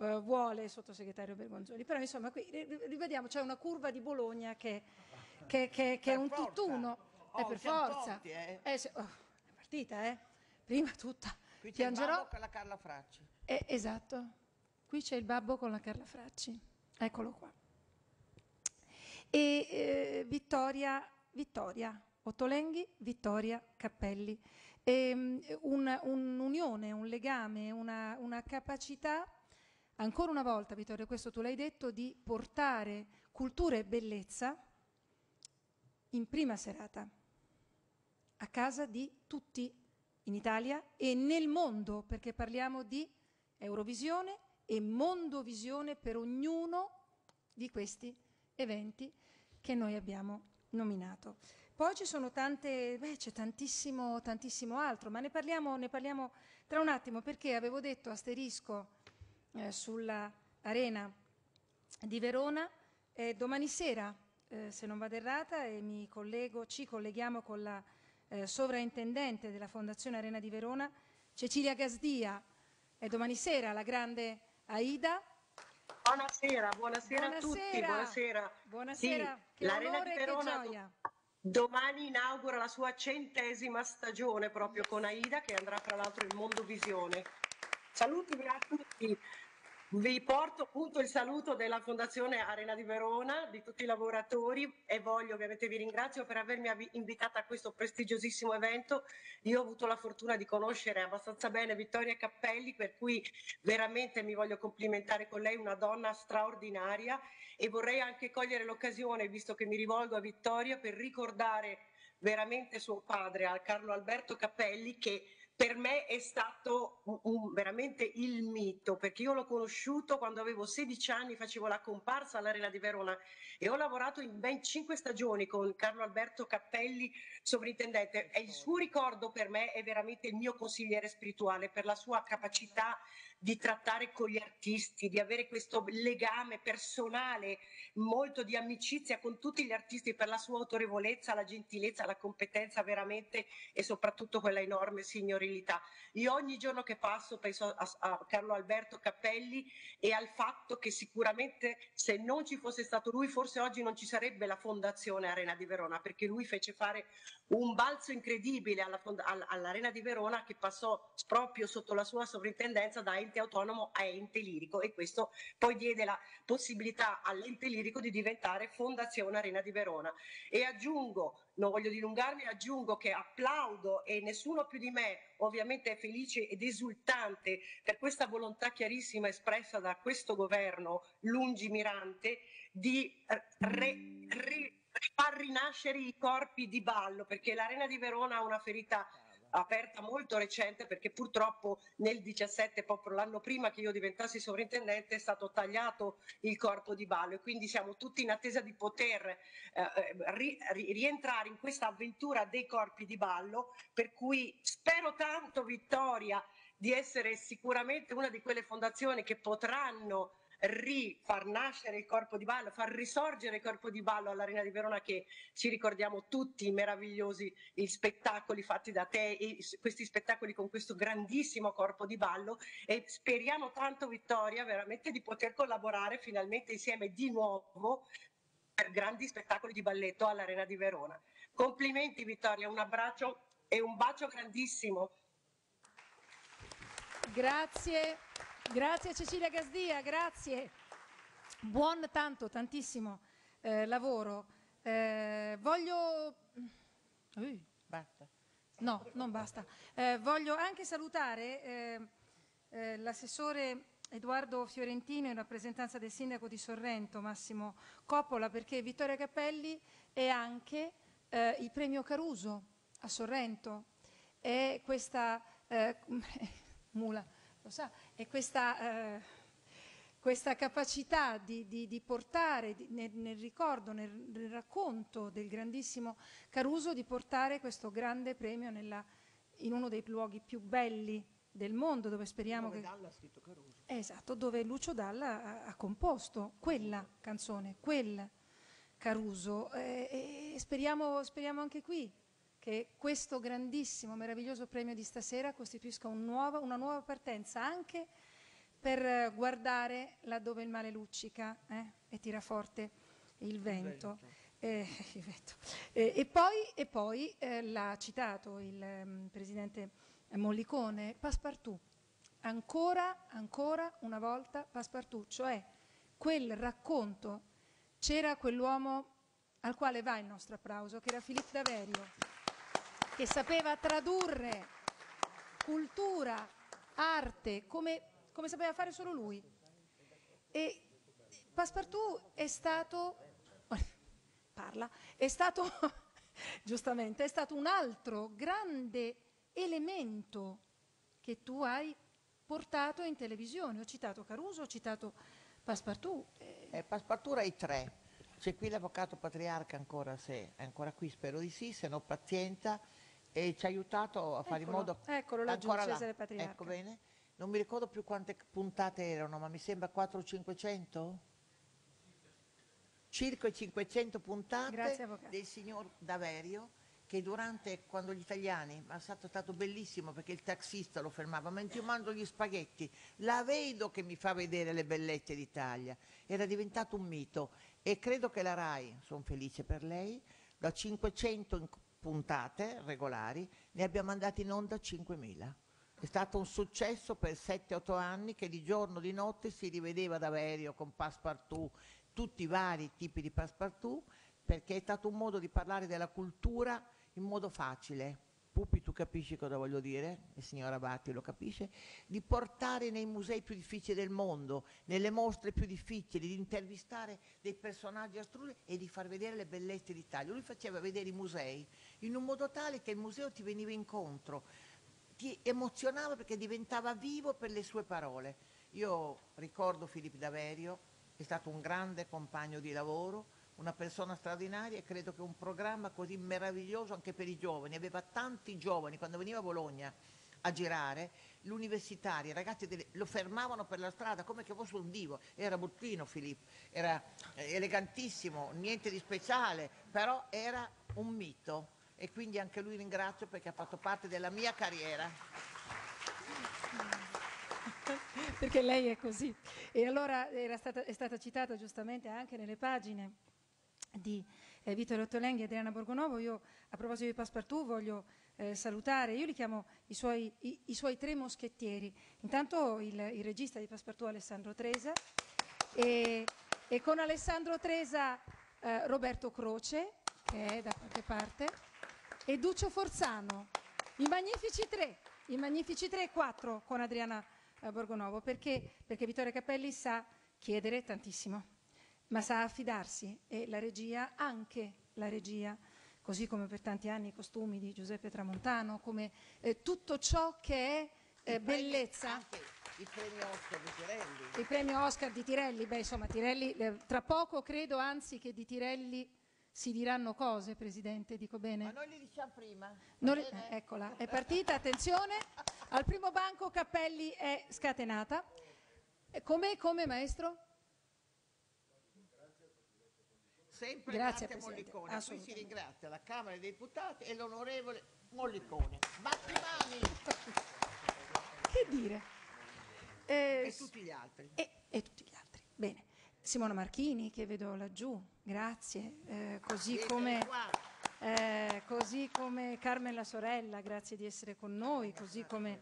Uh, vuole il sottosegretario Bergonzoli, però insomma qui rivediamo, c'è una curva di Bologna che, che, che, che è un forza. Tutt'uno, oh, è per forza, porti, eh. è, se, oh, è partita, eh. Prima tutta, qui piangerò, con la Carla Fracci. Eh, esatto, Qui c'è il babbo con la Carla Fracci, eccolo qua. E eh, Vittoria, Vittoria Ottolenghi, Vittoria Cappelli. Un'unione, un, un legame, una, una capacità, ancora una volta Vittoria, questo tu l'hai detto, di portare cultura e bellezza in prima serata a casa di tutti in Italia e nel mondo, perché parliamo di Eurovisione e Mondovisione per ognuno di questi eventi che noi abbiamo nominato. Poi ci sono tante, beh, c'è tantissimo, tantissimo altro, ma ne parliamo, ne parliamo tra un attimo, perché avevo detto asterisco eh, sulla Arena di Verona, eh, domani sera, eh, se non vado errata, e mi collego, ci colleghiamo con la eh, sovraintendente della Fondazione Arena di Verona, Cecilia Gasdia, e domani sera la grande Aida. Buonasera, buonasera, buonasera a tutti, buonasera. Buonasera, sì, l'Arena di Verona, che gioia. Domani inaugura la sua centesima stagione proprio con Aida, che andrà tra l'altro in Mondovisione. Saluti a tutti, vi porto appunto il saluto della Fondazione Arena di Verona, di tutti i lavoratori, e voglio ovviamente vi ringrazio per avermi invitata a questo prestigiosissimo evento. Io ho avuto la fortuna di conoscere abbastanza bene Vittoria Cappelli, per cui veramente mi voglio complimentare con lei, una donna straordinaria, e vorrei anche cogliere l'occasione, visto che mi rivolgo a Vittoria, per ricordare veramente suo padre, a Carlo Alberto Cappelli, che per me è stato un, un, veramente il mito, perché io l'ho conosciuto quando avevo sedici anni, facevo la comparsa all'Arena di Verona e ho lavorato in ben cinque stagioni con Carlo Alberto Cappelli, sovrintendente, e il suo ricordo per me è veramente il mio consigliere spirituale, per la sua capacità di trattare con gli artisti, di avere questo legame personale, molto di amicizia con tutti gli artisti, per la sua autorevolezza, la gentilezza, la competenza veramente, e soprattutto quella enorme signorilità. Io ogni giorno che passo penso a, a Carlo Alberto Cappelli e al fatto che sicuramente, se non ci fosse stato lui, forse oggi non ci sarebbe la Fondazione Arena di Verona, perché lui fece fare un balzo incredibile all'Arena di Verona, che passò proprio sotto la sua sovrintendenza da ente autonomo a ente lirico, e questo poi diede la possibilità all'ente lirico di diventare Fondazione Arena di Verona. E aggiungo, non voglio dilungarmi, aggiungo che applaudo, e nessuno più di me ovviamente è felice ed esultante per questa volontà chiarissima espressa da questo governo lungimirante di re, re, far rinascere i corpi di ballo, perché l'Arena di Verona ha una ferita aperta molto recente, perché purtroppo nel diciassette, proprio l'anno prima che io diventassi sovrintendente, è stato tagliato il corpo di ballo, e quindi siamo tutti in attesa di poter eh, ri, rientrare in questa avventura dei corpi di ballo, per cui spero tanto, Vittoria, di essere sicuramente una di quelle fondazioni che potranno rifar nascere il corpo di ballo, far risorgere il corpo di ballo all'Arena di Verona, che ci ricordiamo tutti i meravigliosi gli spettacoli fatti da te, e questi spettacoli con questo grandissimo corpo di ballo, e speriamo tanto, Vittoria, veramente di poter collaborare finalmente insieme di nuovo per grandi spettacoli di balletto all'Arena di Verona. Complimenti, Vittoria, un abbraccio e un bacio grandissimo. Grazie. Grazie Cecilia Gasdia, grazie, buon tanto, tantissimo eh, lavoro. Eh, voglio... Ui, basta. No, non basta. Eh, voglio anche salutare eh, eh, l'assessore Edoardo Fiorentino in rappresentanza del sindaco di Sorrento, Massimo Coppola, perché Vittoria Cappelli è anche eh, il premio Caruso a Sorrento. È questa... Eh, mula... E questa, eh, questa capacità di, di, di portare di, nel, nel ricordo, nel, nel racconto del grandissimo Caruso, di portare questo grande premio nella, in uno dei luoghi più belli del mondo, dove speriamo dove che... Dalla ha scritto Caruso. Esatto, dove Lucio Dalla ha, ha composto quella canzone, quel Caruso. E, e speriamo, speriamo anche qui che questo grandissimo, meraviglioso premio di stasera costituisca un nuovo, una nuova partenza, anche per guardare laddove il male luccica eh, e tira forte il vento. Il vento. Eh, il vento. Eh, e poi, e poi eh, l'ha citato il um, presidente Mollicone, Passepartout, ancora, ancora una volta Passepartout, cioè quel racconto. C'era quell'uomo al quale va il nostro applauso, che era Philippe Daverio, che sapeva tradurre cultura, arte, come, come sapeva fare solo lui. E Passepartout è stato, parla, è stato, giustamente, è stato un altro grande elemento che tu hai portato in televisione. Ho citato Caruso, ho citato Passepartout. Eh, Passepartout era i tre. C'è qui l'avvocato patriarca ancora, se è ancora qui, spero di sì, se no pazienza, e ci ha aiutato a fare, eccolo, in modo... Eccolo, la ancora laggiù, Cesare Patriarca. Ecco bene. Non mi ricordo più quante puntate erano, ma mi sembra quattrocento o cinquecento? Circa cinquecento puntate. Grazie, avvocato. Del signor Daverio, che durante, quando gli italiani, ma è stato, stato bellissimo perché il taxista lo fermava, mentre io mangio gli spaghetti, la vedo che mi fa vedere le bellezze d'Italia. Era diventato un mito e credo che la RAI, sono felice per lei, da cinquecento puntate regolari ne abbia mandate in onda cinquemila. È stato un successo per sette otto anni, che di giorno di notte si rivedeva Daverio con Passepartout, tutti i vari tipi di Passepartout, perché è stato un modo di parlare della cultura in modo facile. Pupi, tu capisci cosa voglio dire, il signor Abati lo capisce, di portare nei musei più difficili del mondo, nelle mostre più difficili, di intervistare dei personaggi astrusi e di far vedere le bellezze d'Italia. Lui faceva vedere i musei in un modo tale che il museo ti veniva incontro, ti emozionava perché diventava vivo per le sue parole. Io ricordo Philippe Daverio, è stato un grande compagno di lavoro, una persona straordinaria, e credo che un programma così meraviglioso anche per i giovani, aveva tanti giovani, quando veniva a Bologna a girare, gli universitari, i ragazzi delle, lo fermavano per la strada come che fosse un divo. Era buttino Filippo, era elegantissimo, niente di speciale, però era un mito, e quindi anche lui ringrazio perché ha fatto parte della mia carriera. Perché lei è così. E allora era stata, è stata citata giustamente anche nelle pagine di eh, Vittorio Ottolenghi e Adriana Borgonovo. Io, a proposito di Passepartout, voglio eh, salutare, io li chiamo i suoi, i, i suoi tre moschettieri. Intanto il, il regista di Passepartout, Alessandro Tresa, e, e con Alessandro Tresa eh, Roberto Croce, che è da qualche parte, e Duccio Forzano, i magnifici tre, i magnifici tre e quattro con Adriana eh, Borgonovo, perché, perché Vittorio Capelli sa chiedere tantissimo, ma sa affidarsi, e la regia, anche la regia, così come per tanti anni i costumi di Giuseppe Tramontano, come eh, tutto ciò che è eh, bellezza. Anche il premio Oscar di Tirelli. Il premio Oscar di Tirelli, beh insomma Tirelli, eh, tra poco credo anzi che di Tirelli si diranno cose, Presidente, dico bene? Ma noi li diciamo prima. Noi, eh, eccola, è partita, attenzione, al primo banco Capelli è scatenata. Come, come maestro? Sempre grazie Mollicone, a cui si ringrazia la Camera dei Deputati e l'onorevole Mollicone. Batti mani! Che dire? Eh, e tutti gli altri. E, e tutti gli altri, bene. Simona Marchini, che vedo laggiù, grazie, eh, così, come, eh, così come Carmen la sorella, grazie di essere con noi, così come,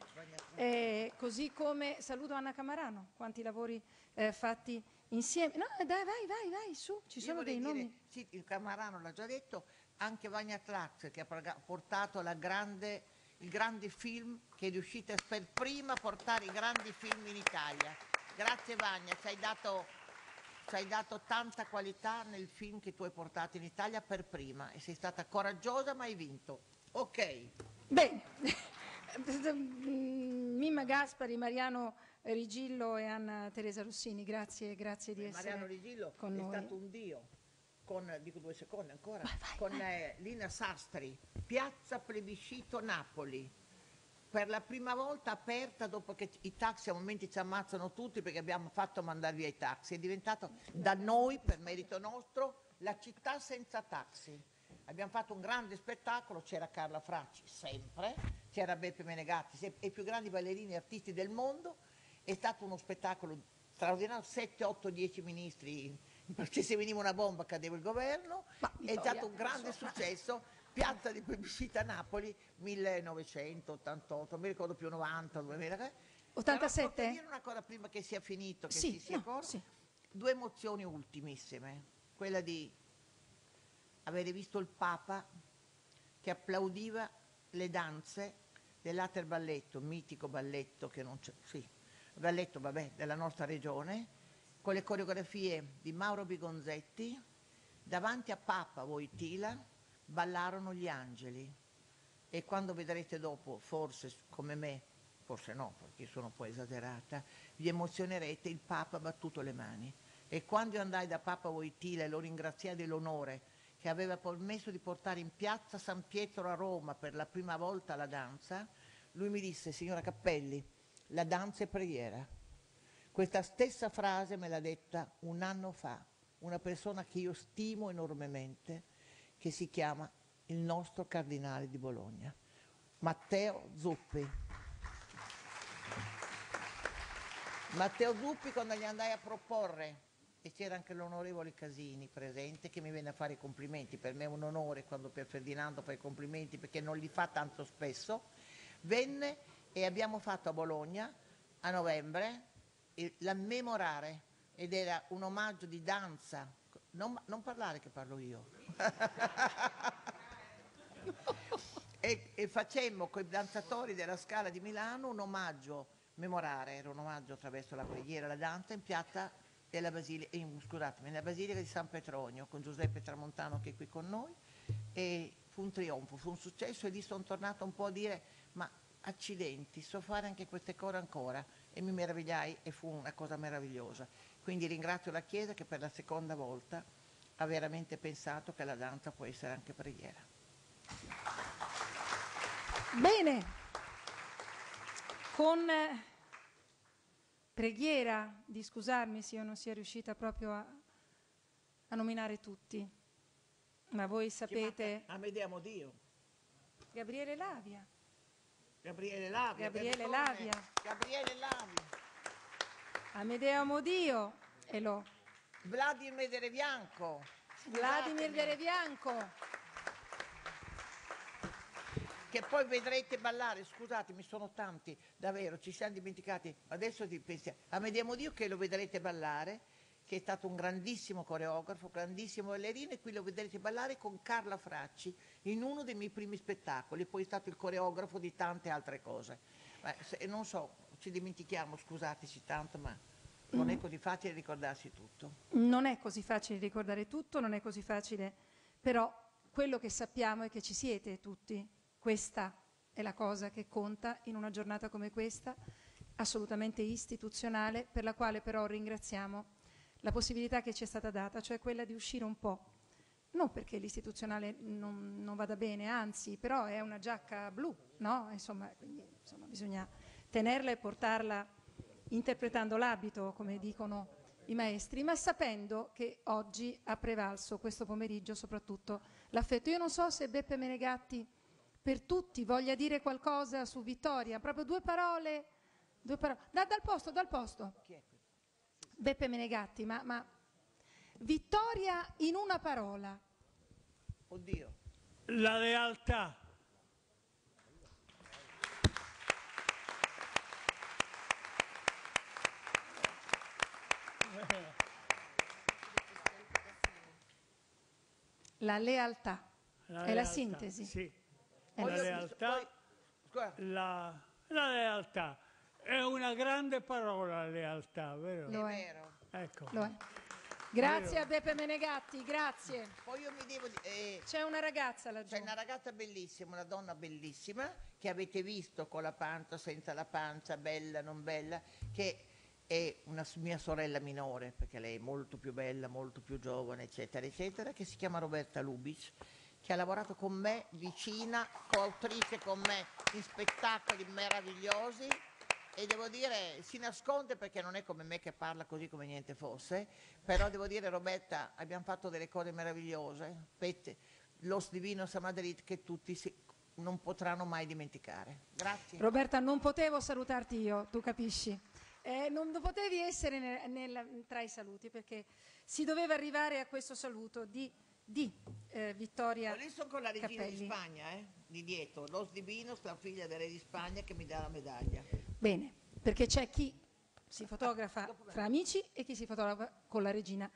eh, così come saluto Anna Camarano, quanti lavori eh, fatti insieme. No, dai, vai, vai, vai, su, ci sono dei dire, nomi. Sì, il Camarano l'ha già detto, anche Vania Trax, che ha portato la grande, il grande film, che è riuscita per prima a portare i grandi film in Italia. Grazie Vania, ci hai dato, ci hai dato tanta qualità nel film che tu hai portato in Italia per prima, e sei stata coraggiosa ma hai vinto. Ok. Bene. Mimma Gaspari, Mariano Rigillo e Anna Teresa Rossini, grazie, grazie di essere Mariano Rigillo con noi. È stato un dio, con, dico due secondi ancora, vai, vai, con vai. Lina Sastri, Piazza Plebiscito Napoli, per la prima volta aperta dopo che i taxi a momenti ci ammazzano tutti perché abbiamo fatto mandare via i taxi, è diventato da noi, per merito nostro, la città senza taxi. Abbiamo fatto un grande spettacolo, c'era Carla Fracci sempre, c'era Beppe Menegatti, sempre, i più grandi ballerini e artisti del mondo. È stato uno spettacolo straordinario, sette, otto, dieci ministri, perché se veniva una bomba cadeva il governo. Ma è Vittoria, stato un grande so. successo, Piazza di Plebiscito a Napoli, millenovecentottantotto, non mi ricordo più, novanta, duemila, ottantasette? Però posso dire una cosa prima che sia finito, che sì, si sia no, corso? Sì. Due emozioni ultimissime, quella di avere visto il Papa che applaudiva le danze dell'Ater Balletto, mitico balletto che non c'è, sì, balletto vabbè, della nostra regione, con le coreografie di Mauro Bigonzetti, davanti a Papa Wojtyla ballarono gli angeli. E quando vedrete dopo, forse come me, forse no, perché sono un po' esagerata, vi emozionerete, il Papa ha battuto le mani. E quando io andai da Papa Wojtyla e lo ringraziai dell'onore che aveva permesso di portare in piazza San Pietro a Roma per la prima volta la danza, lui mi disse: signora Cappelli, la danza è preghiera. Questa stessa frase me l'ha detta un anno fa una persona che io stimo enormemente, che si chiama il nostro cardinale di Bologna, Matteo Zuppi. Matteo Zuppi, quando gli andai a proporre, e c'era anche l'onorevole Casini presente, che mi venne a fare i complimenti, per me è un onore quando per Ferdinando fa i complimenti, perché non li fa tanto spesso, venne e abbiamo fatto a Bologna a novembre la Memorare, ed era un omaggio di danza, non, non parlare che parlo io, e, e facemmo con i danzatori della Scala di Milano un omaggio. Memorare era un omaggio attraverso la preghiera, la danza in piazza della Basilica, in, scusatemi, nella Basilica di San Petronio, con Giuseppe Tramontano che è qui con noi, e fu un trionfo, fu un successo, e lì sono tornata un po' a dire: ma accidenti, so fare anche queste cose ancora, e mi meravigliai, e fu una cosa meravigliosa. Quindi ringrazio la Chiesa che per la seconda volta ha veramente pensato che la danza può essere anche preghiera. Bene. Con preghiera di scusarmi se io non sia riuscita proprio a, a nominare tutti, ma voi sapete... Amediamo Dio. Gabriele Lavia. Gabriele Lavia. Gabriele Lavia. Gabriele Lavia. Amediamo Dio. E lo. Vladimir Derevianco. Vladimir Derevianco. Che poi vedrete ballare, scusatemi, sono tanti, davvero, ci siamo dimenticati, adesso ti pensiamo, Amediamo Dio che lo vedrete ballare, che è stato un grandissimo coreografo, grandissimo ballerino, e qui lo vedrete ballare con Carla Fracci in uno dei miei primi spettacoli, poi è stato il coreografo di tante altre cose. Ma se, non so, ci dimentichiamo, scusateci tanto, ma non è così facile ricordarsi tutto. Non è così facile ricordare tutto, non è così facile, però quello che sappiamo è che ci siete tutti. Questa è la cosa che conta in una giornata come questa, assolutamente istituzionale, per la quale però ringraziamo la possibilità che ci è stata data, cioè quella di uscire un po'. Non perché l'istituzionale non, non vada bene, anzi, però è una giacca blu, no? Insomma, quindi, insomma, bisogna tenerla e portarla interpretando l'abito, come dicono i maestri, ma sapendo che oggi ha prevalso questo pomeriggio soprattutto l'affetto. Io non so se Beppe Menegatti... per tutti voglia dire qualcosa su Vittoria, proprio due parole, due parole. Da, dal posto, dal posto. Beppe Menegatti, ma, ma Vittoria in una parola. Oddio. La lealtà. La lealtà. La È lealtà. La sintesi. Sì. La lealtà, la, la lealtà è una grande parola, la lealtà, vero? Lo è. Ecco. Lo è. Grazie vero. A Beppe Menegatti, grazie. Poi io mi devo eh, c'è una ragazza laggiù. C'è una ragazza bellissima, una donna bellissima che avete visto con la pancia, senza la pancia, bella, non bella, che è una mia sorella minore, perché lei è molto più bella, molto più giovane, eccetera, eccetera, che si chiama Roberta Lubic, che ha lavorato con me, vicina, coautrice con me in spettacoli meravigliosi, e devo dire, si nasconde perché non è come me che parla così come niente fosse, però devo dire, Roberta, abbiamo fatto delle cose meravigliose, Pete, Los Divinos a Madrid, che tutti si, non potranno mai dimenticare. Grazie. Roberta, non potevo salutarti io, tu capisci. Eh, non potevi essere nel, nel, tra i saluti, perché si doveva arrivare a questo saluto di... di eh, Vittoria Cappelli. Io sono con la regina Cappelli. Di Spagna, eh? Di dietro, Los Divinos, la figlia del re di Spagna, che mi dà la medaglia. Bene, perché c'è chi si fotografa fra amici e chi si fotografa con la regina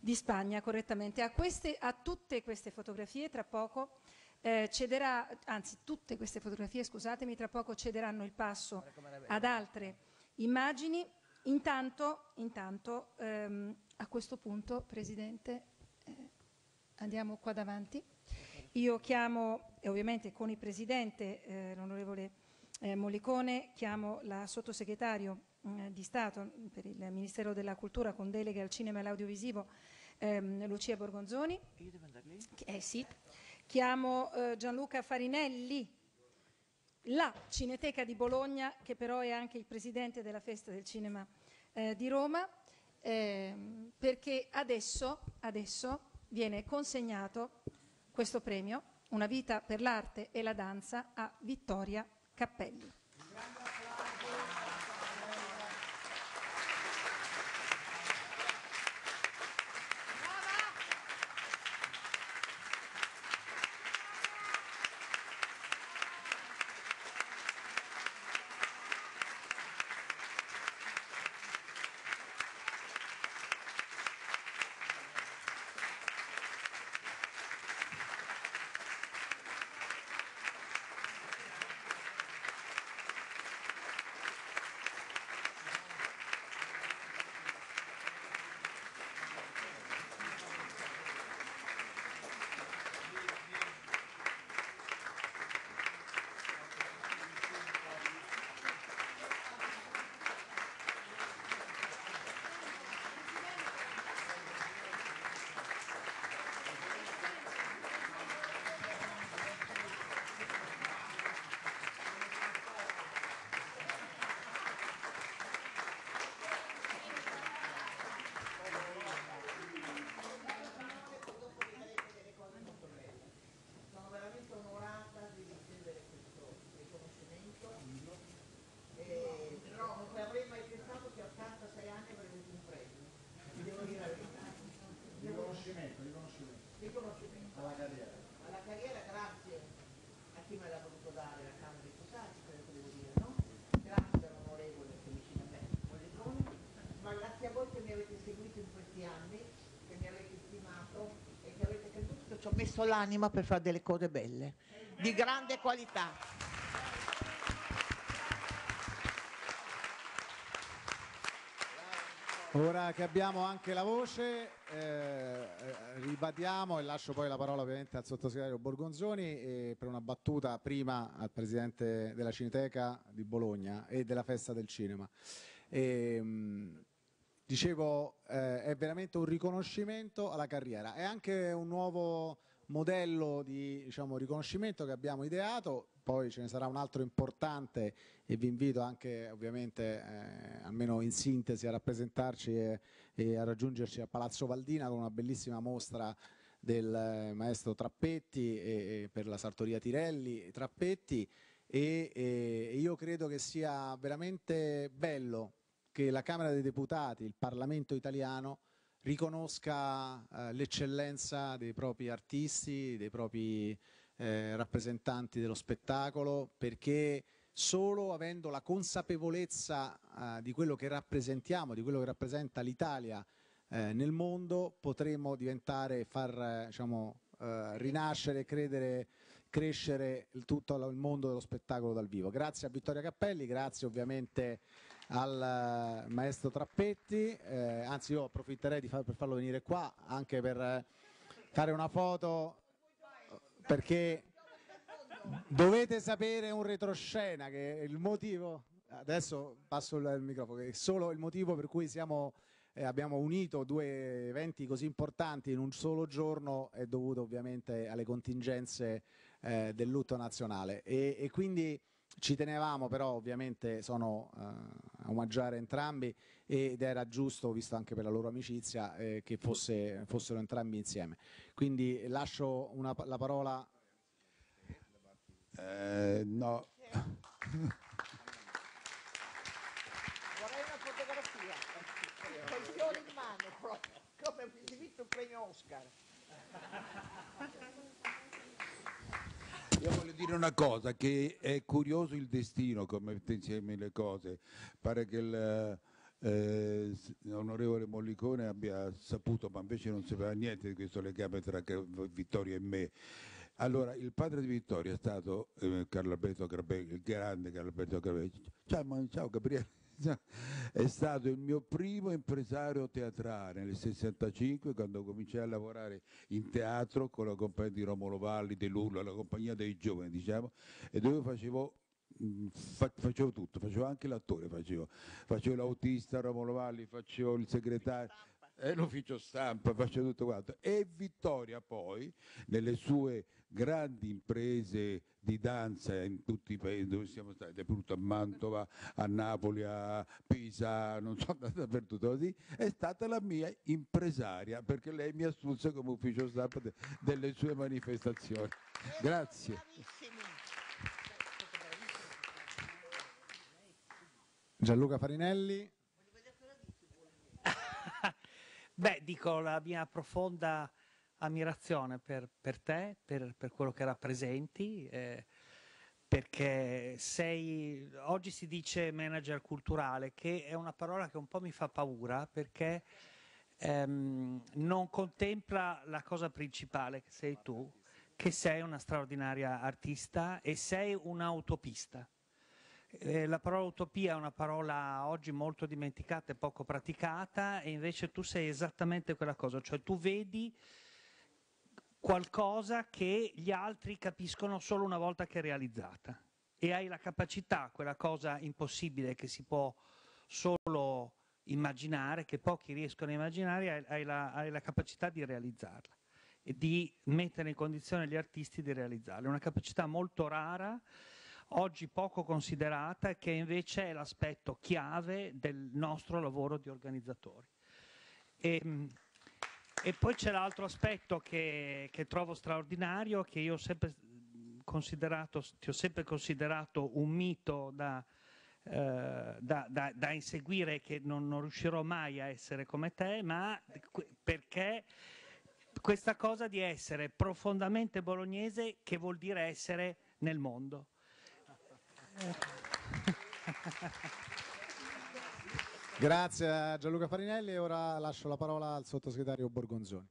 di Spagna, correttamente. A, queste, a tutte queste fotografie tra poco eh, cederà, anzi tutte queste fotografie, scusatemi, tra poco cederanno il passo ad altre immagini. Intanto, intanto ehm, a questo punto, Presidente, eh, andiamo qua davanti. Io chiamo, e ovviamente con il Presidente, eh, l'Onorevole eh, Mollicone, chiamo la Sottosegretario eh, di Stato per il Ministero della Cultura con delega al cinema e all'audiovisivo, ehm, Lucia Borgonzoni. Io devo andare lì? Eh sì. Chiamo eh, Gianluca Farinelli, la Cineteca di Bologna, che però è anche il presidente della Festa del Cinema eh, di Roma, ehm, perché adesso, adesso viene consegnato questo premio, Una vita per l'arte e la danza, a Vittoria Cappelli. L'anima per fare delle cose belle di grande qualità. Ora che abbiamo anche la voce, eh, ribadiamo e lascio poi la parola ovviamente al sottosegretario Borgonzoni eh, per una battuta prima al presidente della Cineteca di Bologna e della Festa del Cinema. E, mh, dicevo, eh, è veramente un riconoscimento alla carriera, è anche un nuovo modello di, diciamo, riconoscimento che abbiamo ideato. Poi ce ne sarà un altro importante e vi invito anche ovviamente eh, almeno in sintesi a rappresentarci e, e a raggiungerci a Palazzo Valdina con una bellissima mostra del eh, maestro Trappetti e, e per la sartoria Tirelli Trappetti e, e, e io credo che sia veramente bello che la Camera dei Deputati, il Parlamento italiano riconosca eh, l'eccellenza dei propri artisti, dei propri eh, rappresentanti dello spettacolo, perché solo avendo la consapevolezza eh, di quello che rappresentiamo, di quello che rappresenta l'Italia eh, nel mondo, potremo diventare, far diciamo, eh, rinascere, credere, crescere il tutto il mondo dello spettacolo dal vivo. Grazie a Vittoria Cappelli, grazie ovviamente al maestro Trappetti, eh, anzi io approfitterei di far, per farlo venire qua anche per fare una foto, perché dovete sapere un retroscena che è il motivo, adesso passo il microfono, che è solo il motivo per cui siamo, eh, abbiamo unito due eventi così importanti in un solo giorno è dovuto ovviamente alle contingenze eh, del lutto nazionale e, e quindi ci tenevamo però ovviamente sono eh, a omaggiare entrambi ed era giusto, visto anche per la loro amicizia, eh, che fosse, fossero entrambi insieme. Quindi lascio una, la parola. Eh, no. Vorrei una fotografia, con i fiori in mano, proprio, come vinto il premio Oscar. Io voglio dire dire una cosa, che è curioso il destino come mette insieme le cose. Pare che il eh, onorevole Mollicone abbia saputo, ma invece non sapeva niente di questo legame tra Vittorio e me. Allora, il padre di Vittorio è stato eh, Carlo Alberto Grabelli, il grande Carlo Alberto Grabelli. Ciao, ciao Gabriele. È stato il mio primo impresario teatrale nel sessantacinque, quando cominciai a lavorare in teatro con la compagnia di Romolo Valli, dell'Urlo, la compagnia dei giovani, diciamo, e dove facevo, fa, facevo tutto, facevo anche l'attore, facevo, facevo l'autista Romolo Valli, facevo il segretario, eh, l'ufficio stampa, facevo tutto quanto. E Vittoria poi, nelle sue grandi imprese di danza in tutti i paesi dove siamo stati, è venuto a Mantova, a Napoli, a Pisa, non so, dappertutto così, è stata la mia impresaria, perché lei mi assunse come ufficio stampa de delle sue manifestazioni. Grazie. Gianluca Farinelli. Beh, dico la mia profonda ammirazione per, per te, per, per quello che rappresenti, eh, perché sei, oggi si dice manager culturale, che è una parola che un po' mi fa paura, perché ehm, non contempla la cosa principale che sei tu, che sei una straordinaria artista e sei un'autopista. Eh, la parola utopia è una parola oggi molto dimenticata e poco praticata, e invece tu sei esattamente quella cosa, cioè tu vedi qualcosa che gli altri capiscono solo una volta che è realizzata, e hai la capacità, quella cosa impossibile che si può solo immaginare, che pochi riescono a immaginare, hai la, hai la capacità di realizzarla e di mettere in condizione gli artisti di realizzarla. È una capacità molto rara, oggi poco considerata, e che invece è l'aspetto chiave del nostro lavoro di organizzatori. E, E poi c'è l'altro aspetto che, che trovo straordinario, che io ho sempre considerato, ti ho sempre considerato un mito da, eh, da, da, da inseguire, che non, non riuscirò mai a essere come te, ma perché questa cosa di essere profondamente bolognese, che vuol dire essere nel mondo. Grazie a Gianluca Farinelli, e ora lascio la parola al sottosegretario Borgonzoni.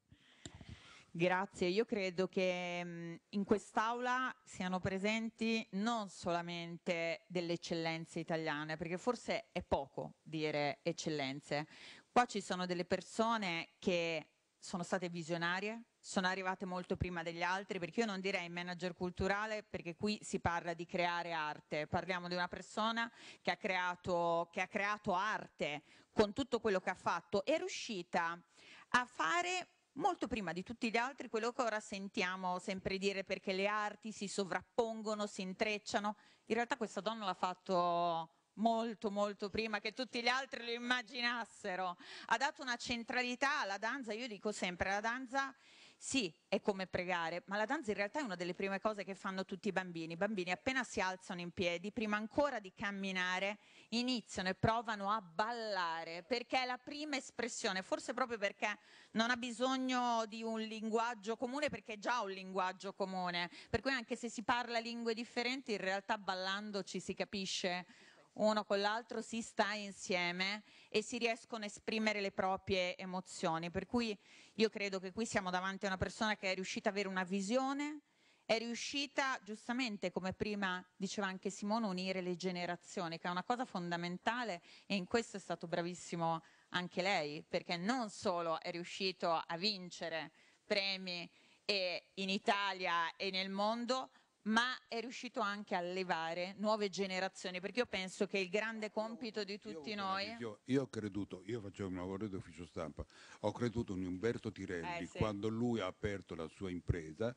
Grazie, io credo che in quest'aula siano presenti non solamente delle eccellenze italiane, perché forse è poco dire eccellenze. Qua ci sono delle persone che sono state visionarie, sono arrivate molto prima degli altri, perché io non direi manager culturale, perché qui si parla di creare arte, parliamo di una persona che ha creato, che ha creato arte con tutto quello che ha fatto, è riuscita a fare molto prima di tutti gli altri quello che ora sentiamo sempre dire, perché le arti si sovrappongono, si intrecciano. In realtà questa donna l'ha fatto molto molto prima che tutti gli altri lo immaginassero, ha dato una centralità alla danza. Io dico sempre, la danza sì, è come pregare, ma la danza in realtà è una delle prime cose che fanno tutti i bambini. I bambini appena si alzano in piedi, prima ancora di camminare, iniziano e provano a ballare, perché è la prima espressione, forse proprio perché non ha bisogno di un linguaggio comune, perché è già un linguaggio comune. Per cui anche se si parla lingue differenti, in realtà ballando ci si capisce uno con l'altro, si sta insieme e si riescono a esprimere le proprie emozioni. Per cui io credo che qui siamo davanti a una persona che è riuscita ad avere una visione, è riuscita, giustamente come prima diceva anche Simone, a unire le generazioni, che è una cosa fondamentale, e in questo è stato bravissimo anche lei, perché non solo è riuscito a vincere premi e in Italia e nel mondo, ma è riuscito anche a levare nuove generazioni, perché io penso che il grande compito di tutti io, noi... Io, io ho creduto, io facevo un lavoro di ufficio stampa, ho creduto in Umberto Tirelli, eh, sì. Quando lui ha aperto la sua impresa,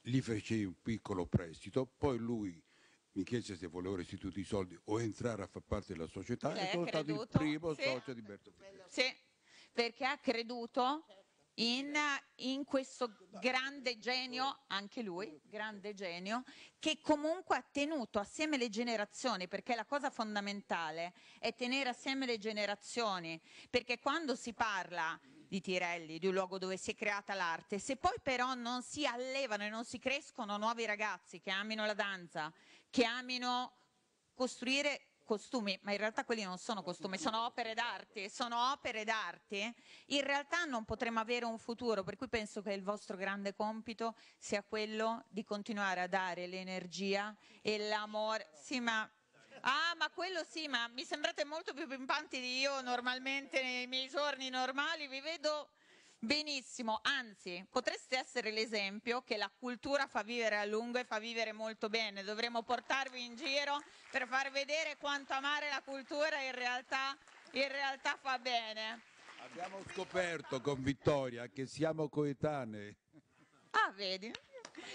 gli fece un piccolo prestito, poi lui mi chiese se volevo restituire i soldi o entrare a far parte della società. Lei e sono stato il primo sì. socio di Umberto Tirelli. Sì, perché ha creduto... In, in questo grande genio, anche lui, grande genio, che comunque ha tenuto assieme le generazioni, perché la cosa fondamentale è tenere assieme le generazioni, perché quando si parla di Tirelli, di un luogo dove si è creata l'arte. Se poi però non si allevano e non si crescono nuovi ragazzi che amino la danza, che amino costruire costumi, ma in realtà quelli non sono costumi, sono opere d'arte, sono opere d'arte, in realtà non potremo avere un futuro, per cui penso che il vostro grande compito sia quello di continuare a dare l'energia e l'amore. Sì, ma ah, ma quello sì, ma mi sembrate molto più pimpanti di io normalmente nei miei giorni normali, vi vedo benissimo, anzi potreste essere l'esempio che la cultura fa vivere a lungo e fa vivere molto bene. Dovremmo portarvi in giro per far vedere quanto amare la cultura in realtà, in realtà fa bene. Abbiamo scoperto con Vittoria che siamo coetanei. Ah, vedi?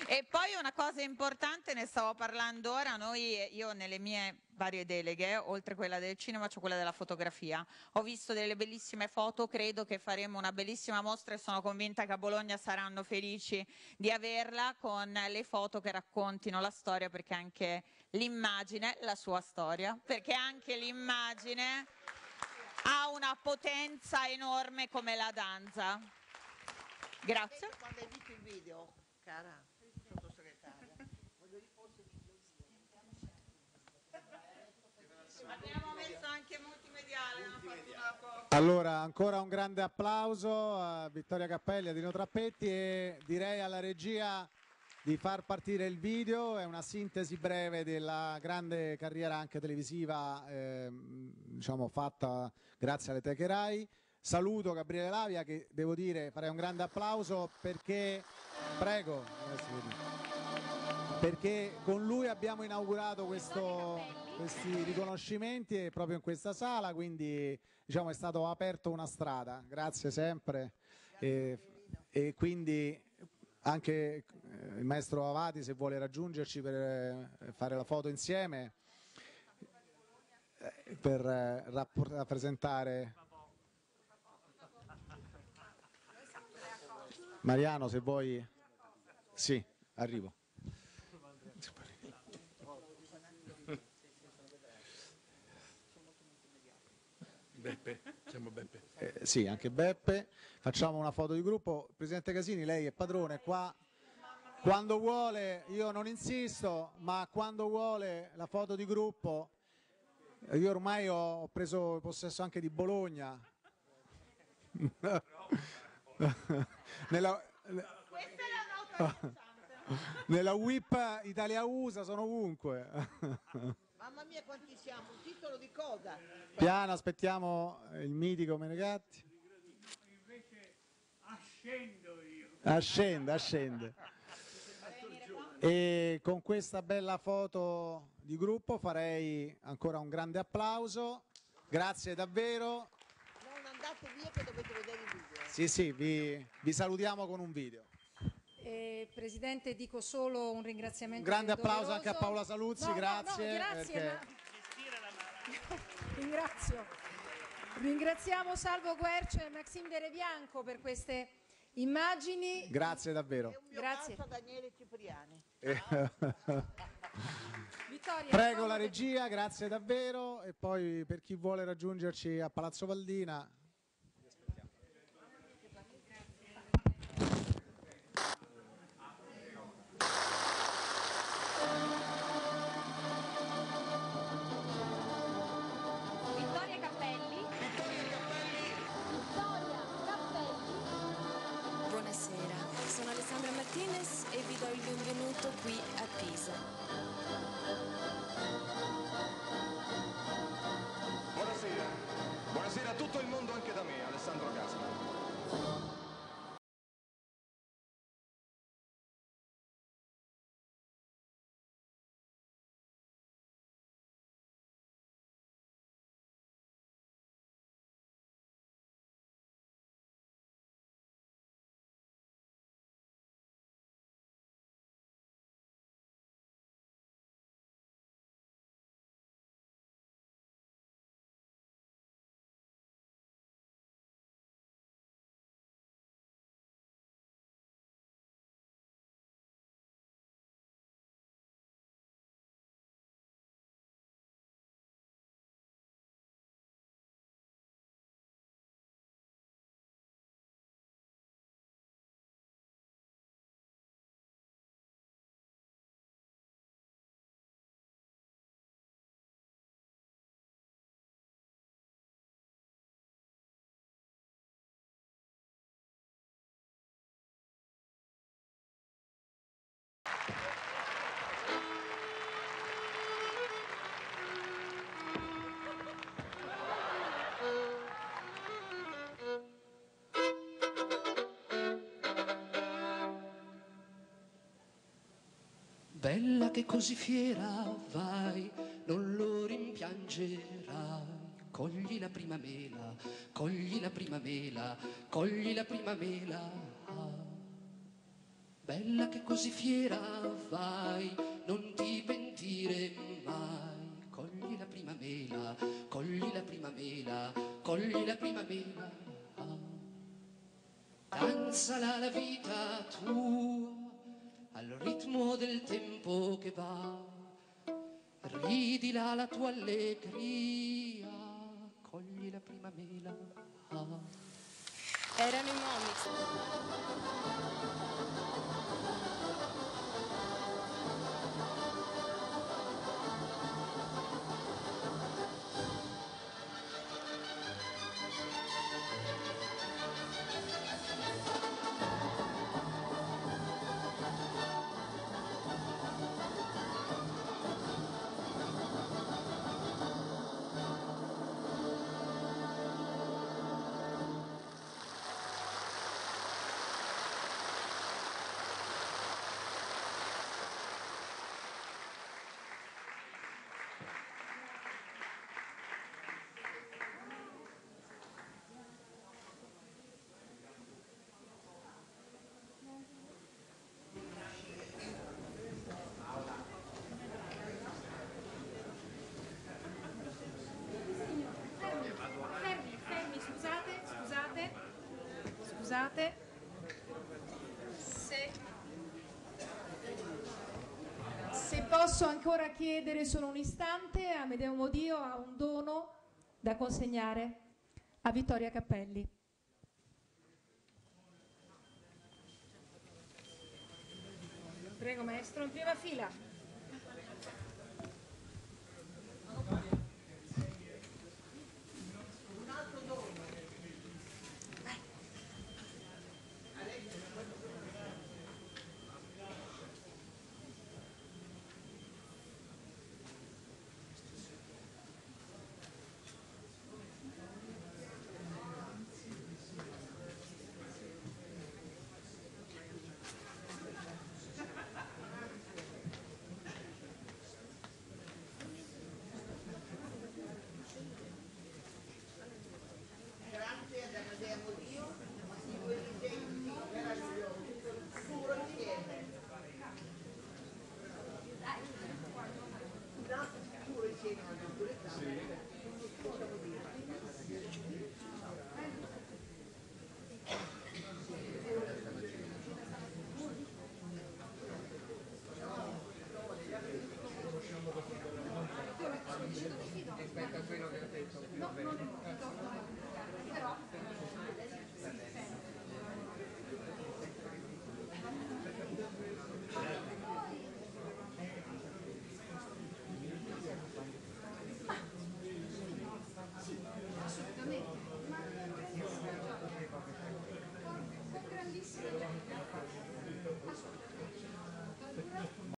E poi una cosa importante, ne stavo parlando ora, noi, io nelle mie varie deleghe, oltre quella del cinema c'è quella della fotografia, ho visto delle bellissime foto, credo che faremo una bellissima mostra e sono convinta che a Bologna saranno felici di averla, con le foto che raccontino la storia, perché anche l'immagine, la sua storia, perché anche l'immagine ha una potenza enorme come la danza. Grazie. Quando hai visto il video, cara sottosegretaria, voglio dire forse abbiamo messo anche multimediale, multimediale. Allora, ancora un grande applauso a Vittoria Cappelli, a Dino Trappetti, e direi alla regia di far partire il video. È una sintesi breve della grande carriera anche televisiva eh, diciamo fatta grazie alle Teche Rai. Saluto Gabriele Lavia, che devo dire, farei un grande applauso perché, prego, perché con lui abbiamo inaugurato questo, questi riconoscimenti proprio in questa sala, quindi diciamo è stato aperto una strada, grazie sempre. E, e quindi anche il maestro Avati, se vuole raggiungerci per fare la foto insieme, per rappresentare... Mariano, se vuoi... Sì, arrivo. Beppe, siamo Beppe. Eh, sì, anche Beppe. Facciamo una foto di gruppo. Presidente Casini, lei è padrone qua. Quando vuole, io non insisto, ma quando vuole la foto di gruppo. Io ormai ho preso possesso anche di Bologna. Nella, questa è la nota nella U I P Italia U S A, sono ovunque. Mamma mia, quanti siamo, un titolo di coda. Piano, aspettiamo il mitico Menegatti. Invece ascendo io. Ascende, ascende. E con questa bella foto di gruppo farei ancora un grande applauso. Grazie davvero. Andate via che dovete vedere il video. Sì, sì, vi, vi salutiamo con un video. Eh, Presidente, dico solo un ringraziamento. Un grande applauso anche a Paola Saluzzi, no, grazie. No, no, grazie perché... ma... Ringrazio. Ringraziamo Salvo Guercio e Maxime Dere Bianco per queste immagini. Grazie davvero. E un mio grazie a Daniele Cipriani. Eh. Vittoria, prego la regia, grazie davvero. E poi per chi vuole raggiungerci a Palazzo Valdina. E vi do il benvenuto qui a Pisa. Buonasera, buonasera a tutto il mondo. Bella che così fiera vai, non lo rimpiangerai. Cogli la prima mela, cogli la prima mela, cogli la prima mela. Bella che così fiera vai, non ti pentire mai. Cogli la prima mela, cogli la prima mela, cogli la prima mela. Danzala la vita tua al ritmo del tempo che va, ridila la tua allegria, cogli la prima mela. Erano i Scusate, se, se posso ancora chiedere solo un istante, Amedeo Modio ha un dono da consegnare a Vittoria Cappelli. Prego maestro, in prima fila. Un altro dono. Grazie ad Amedeo Modio, i due disegni meravigliosi, puro insieme. Un altro puro insieme, una cultura.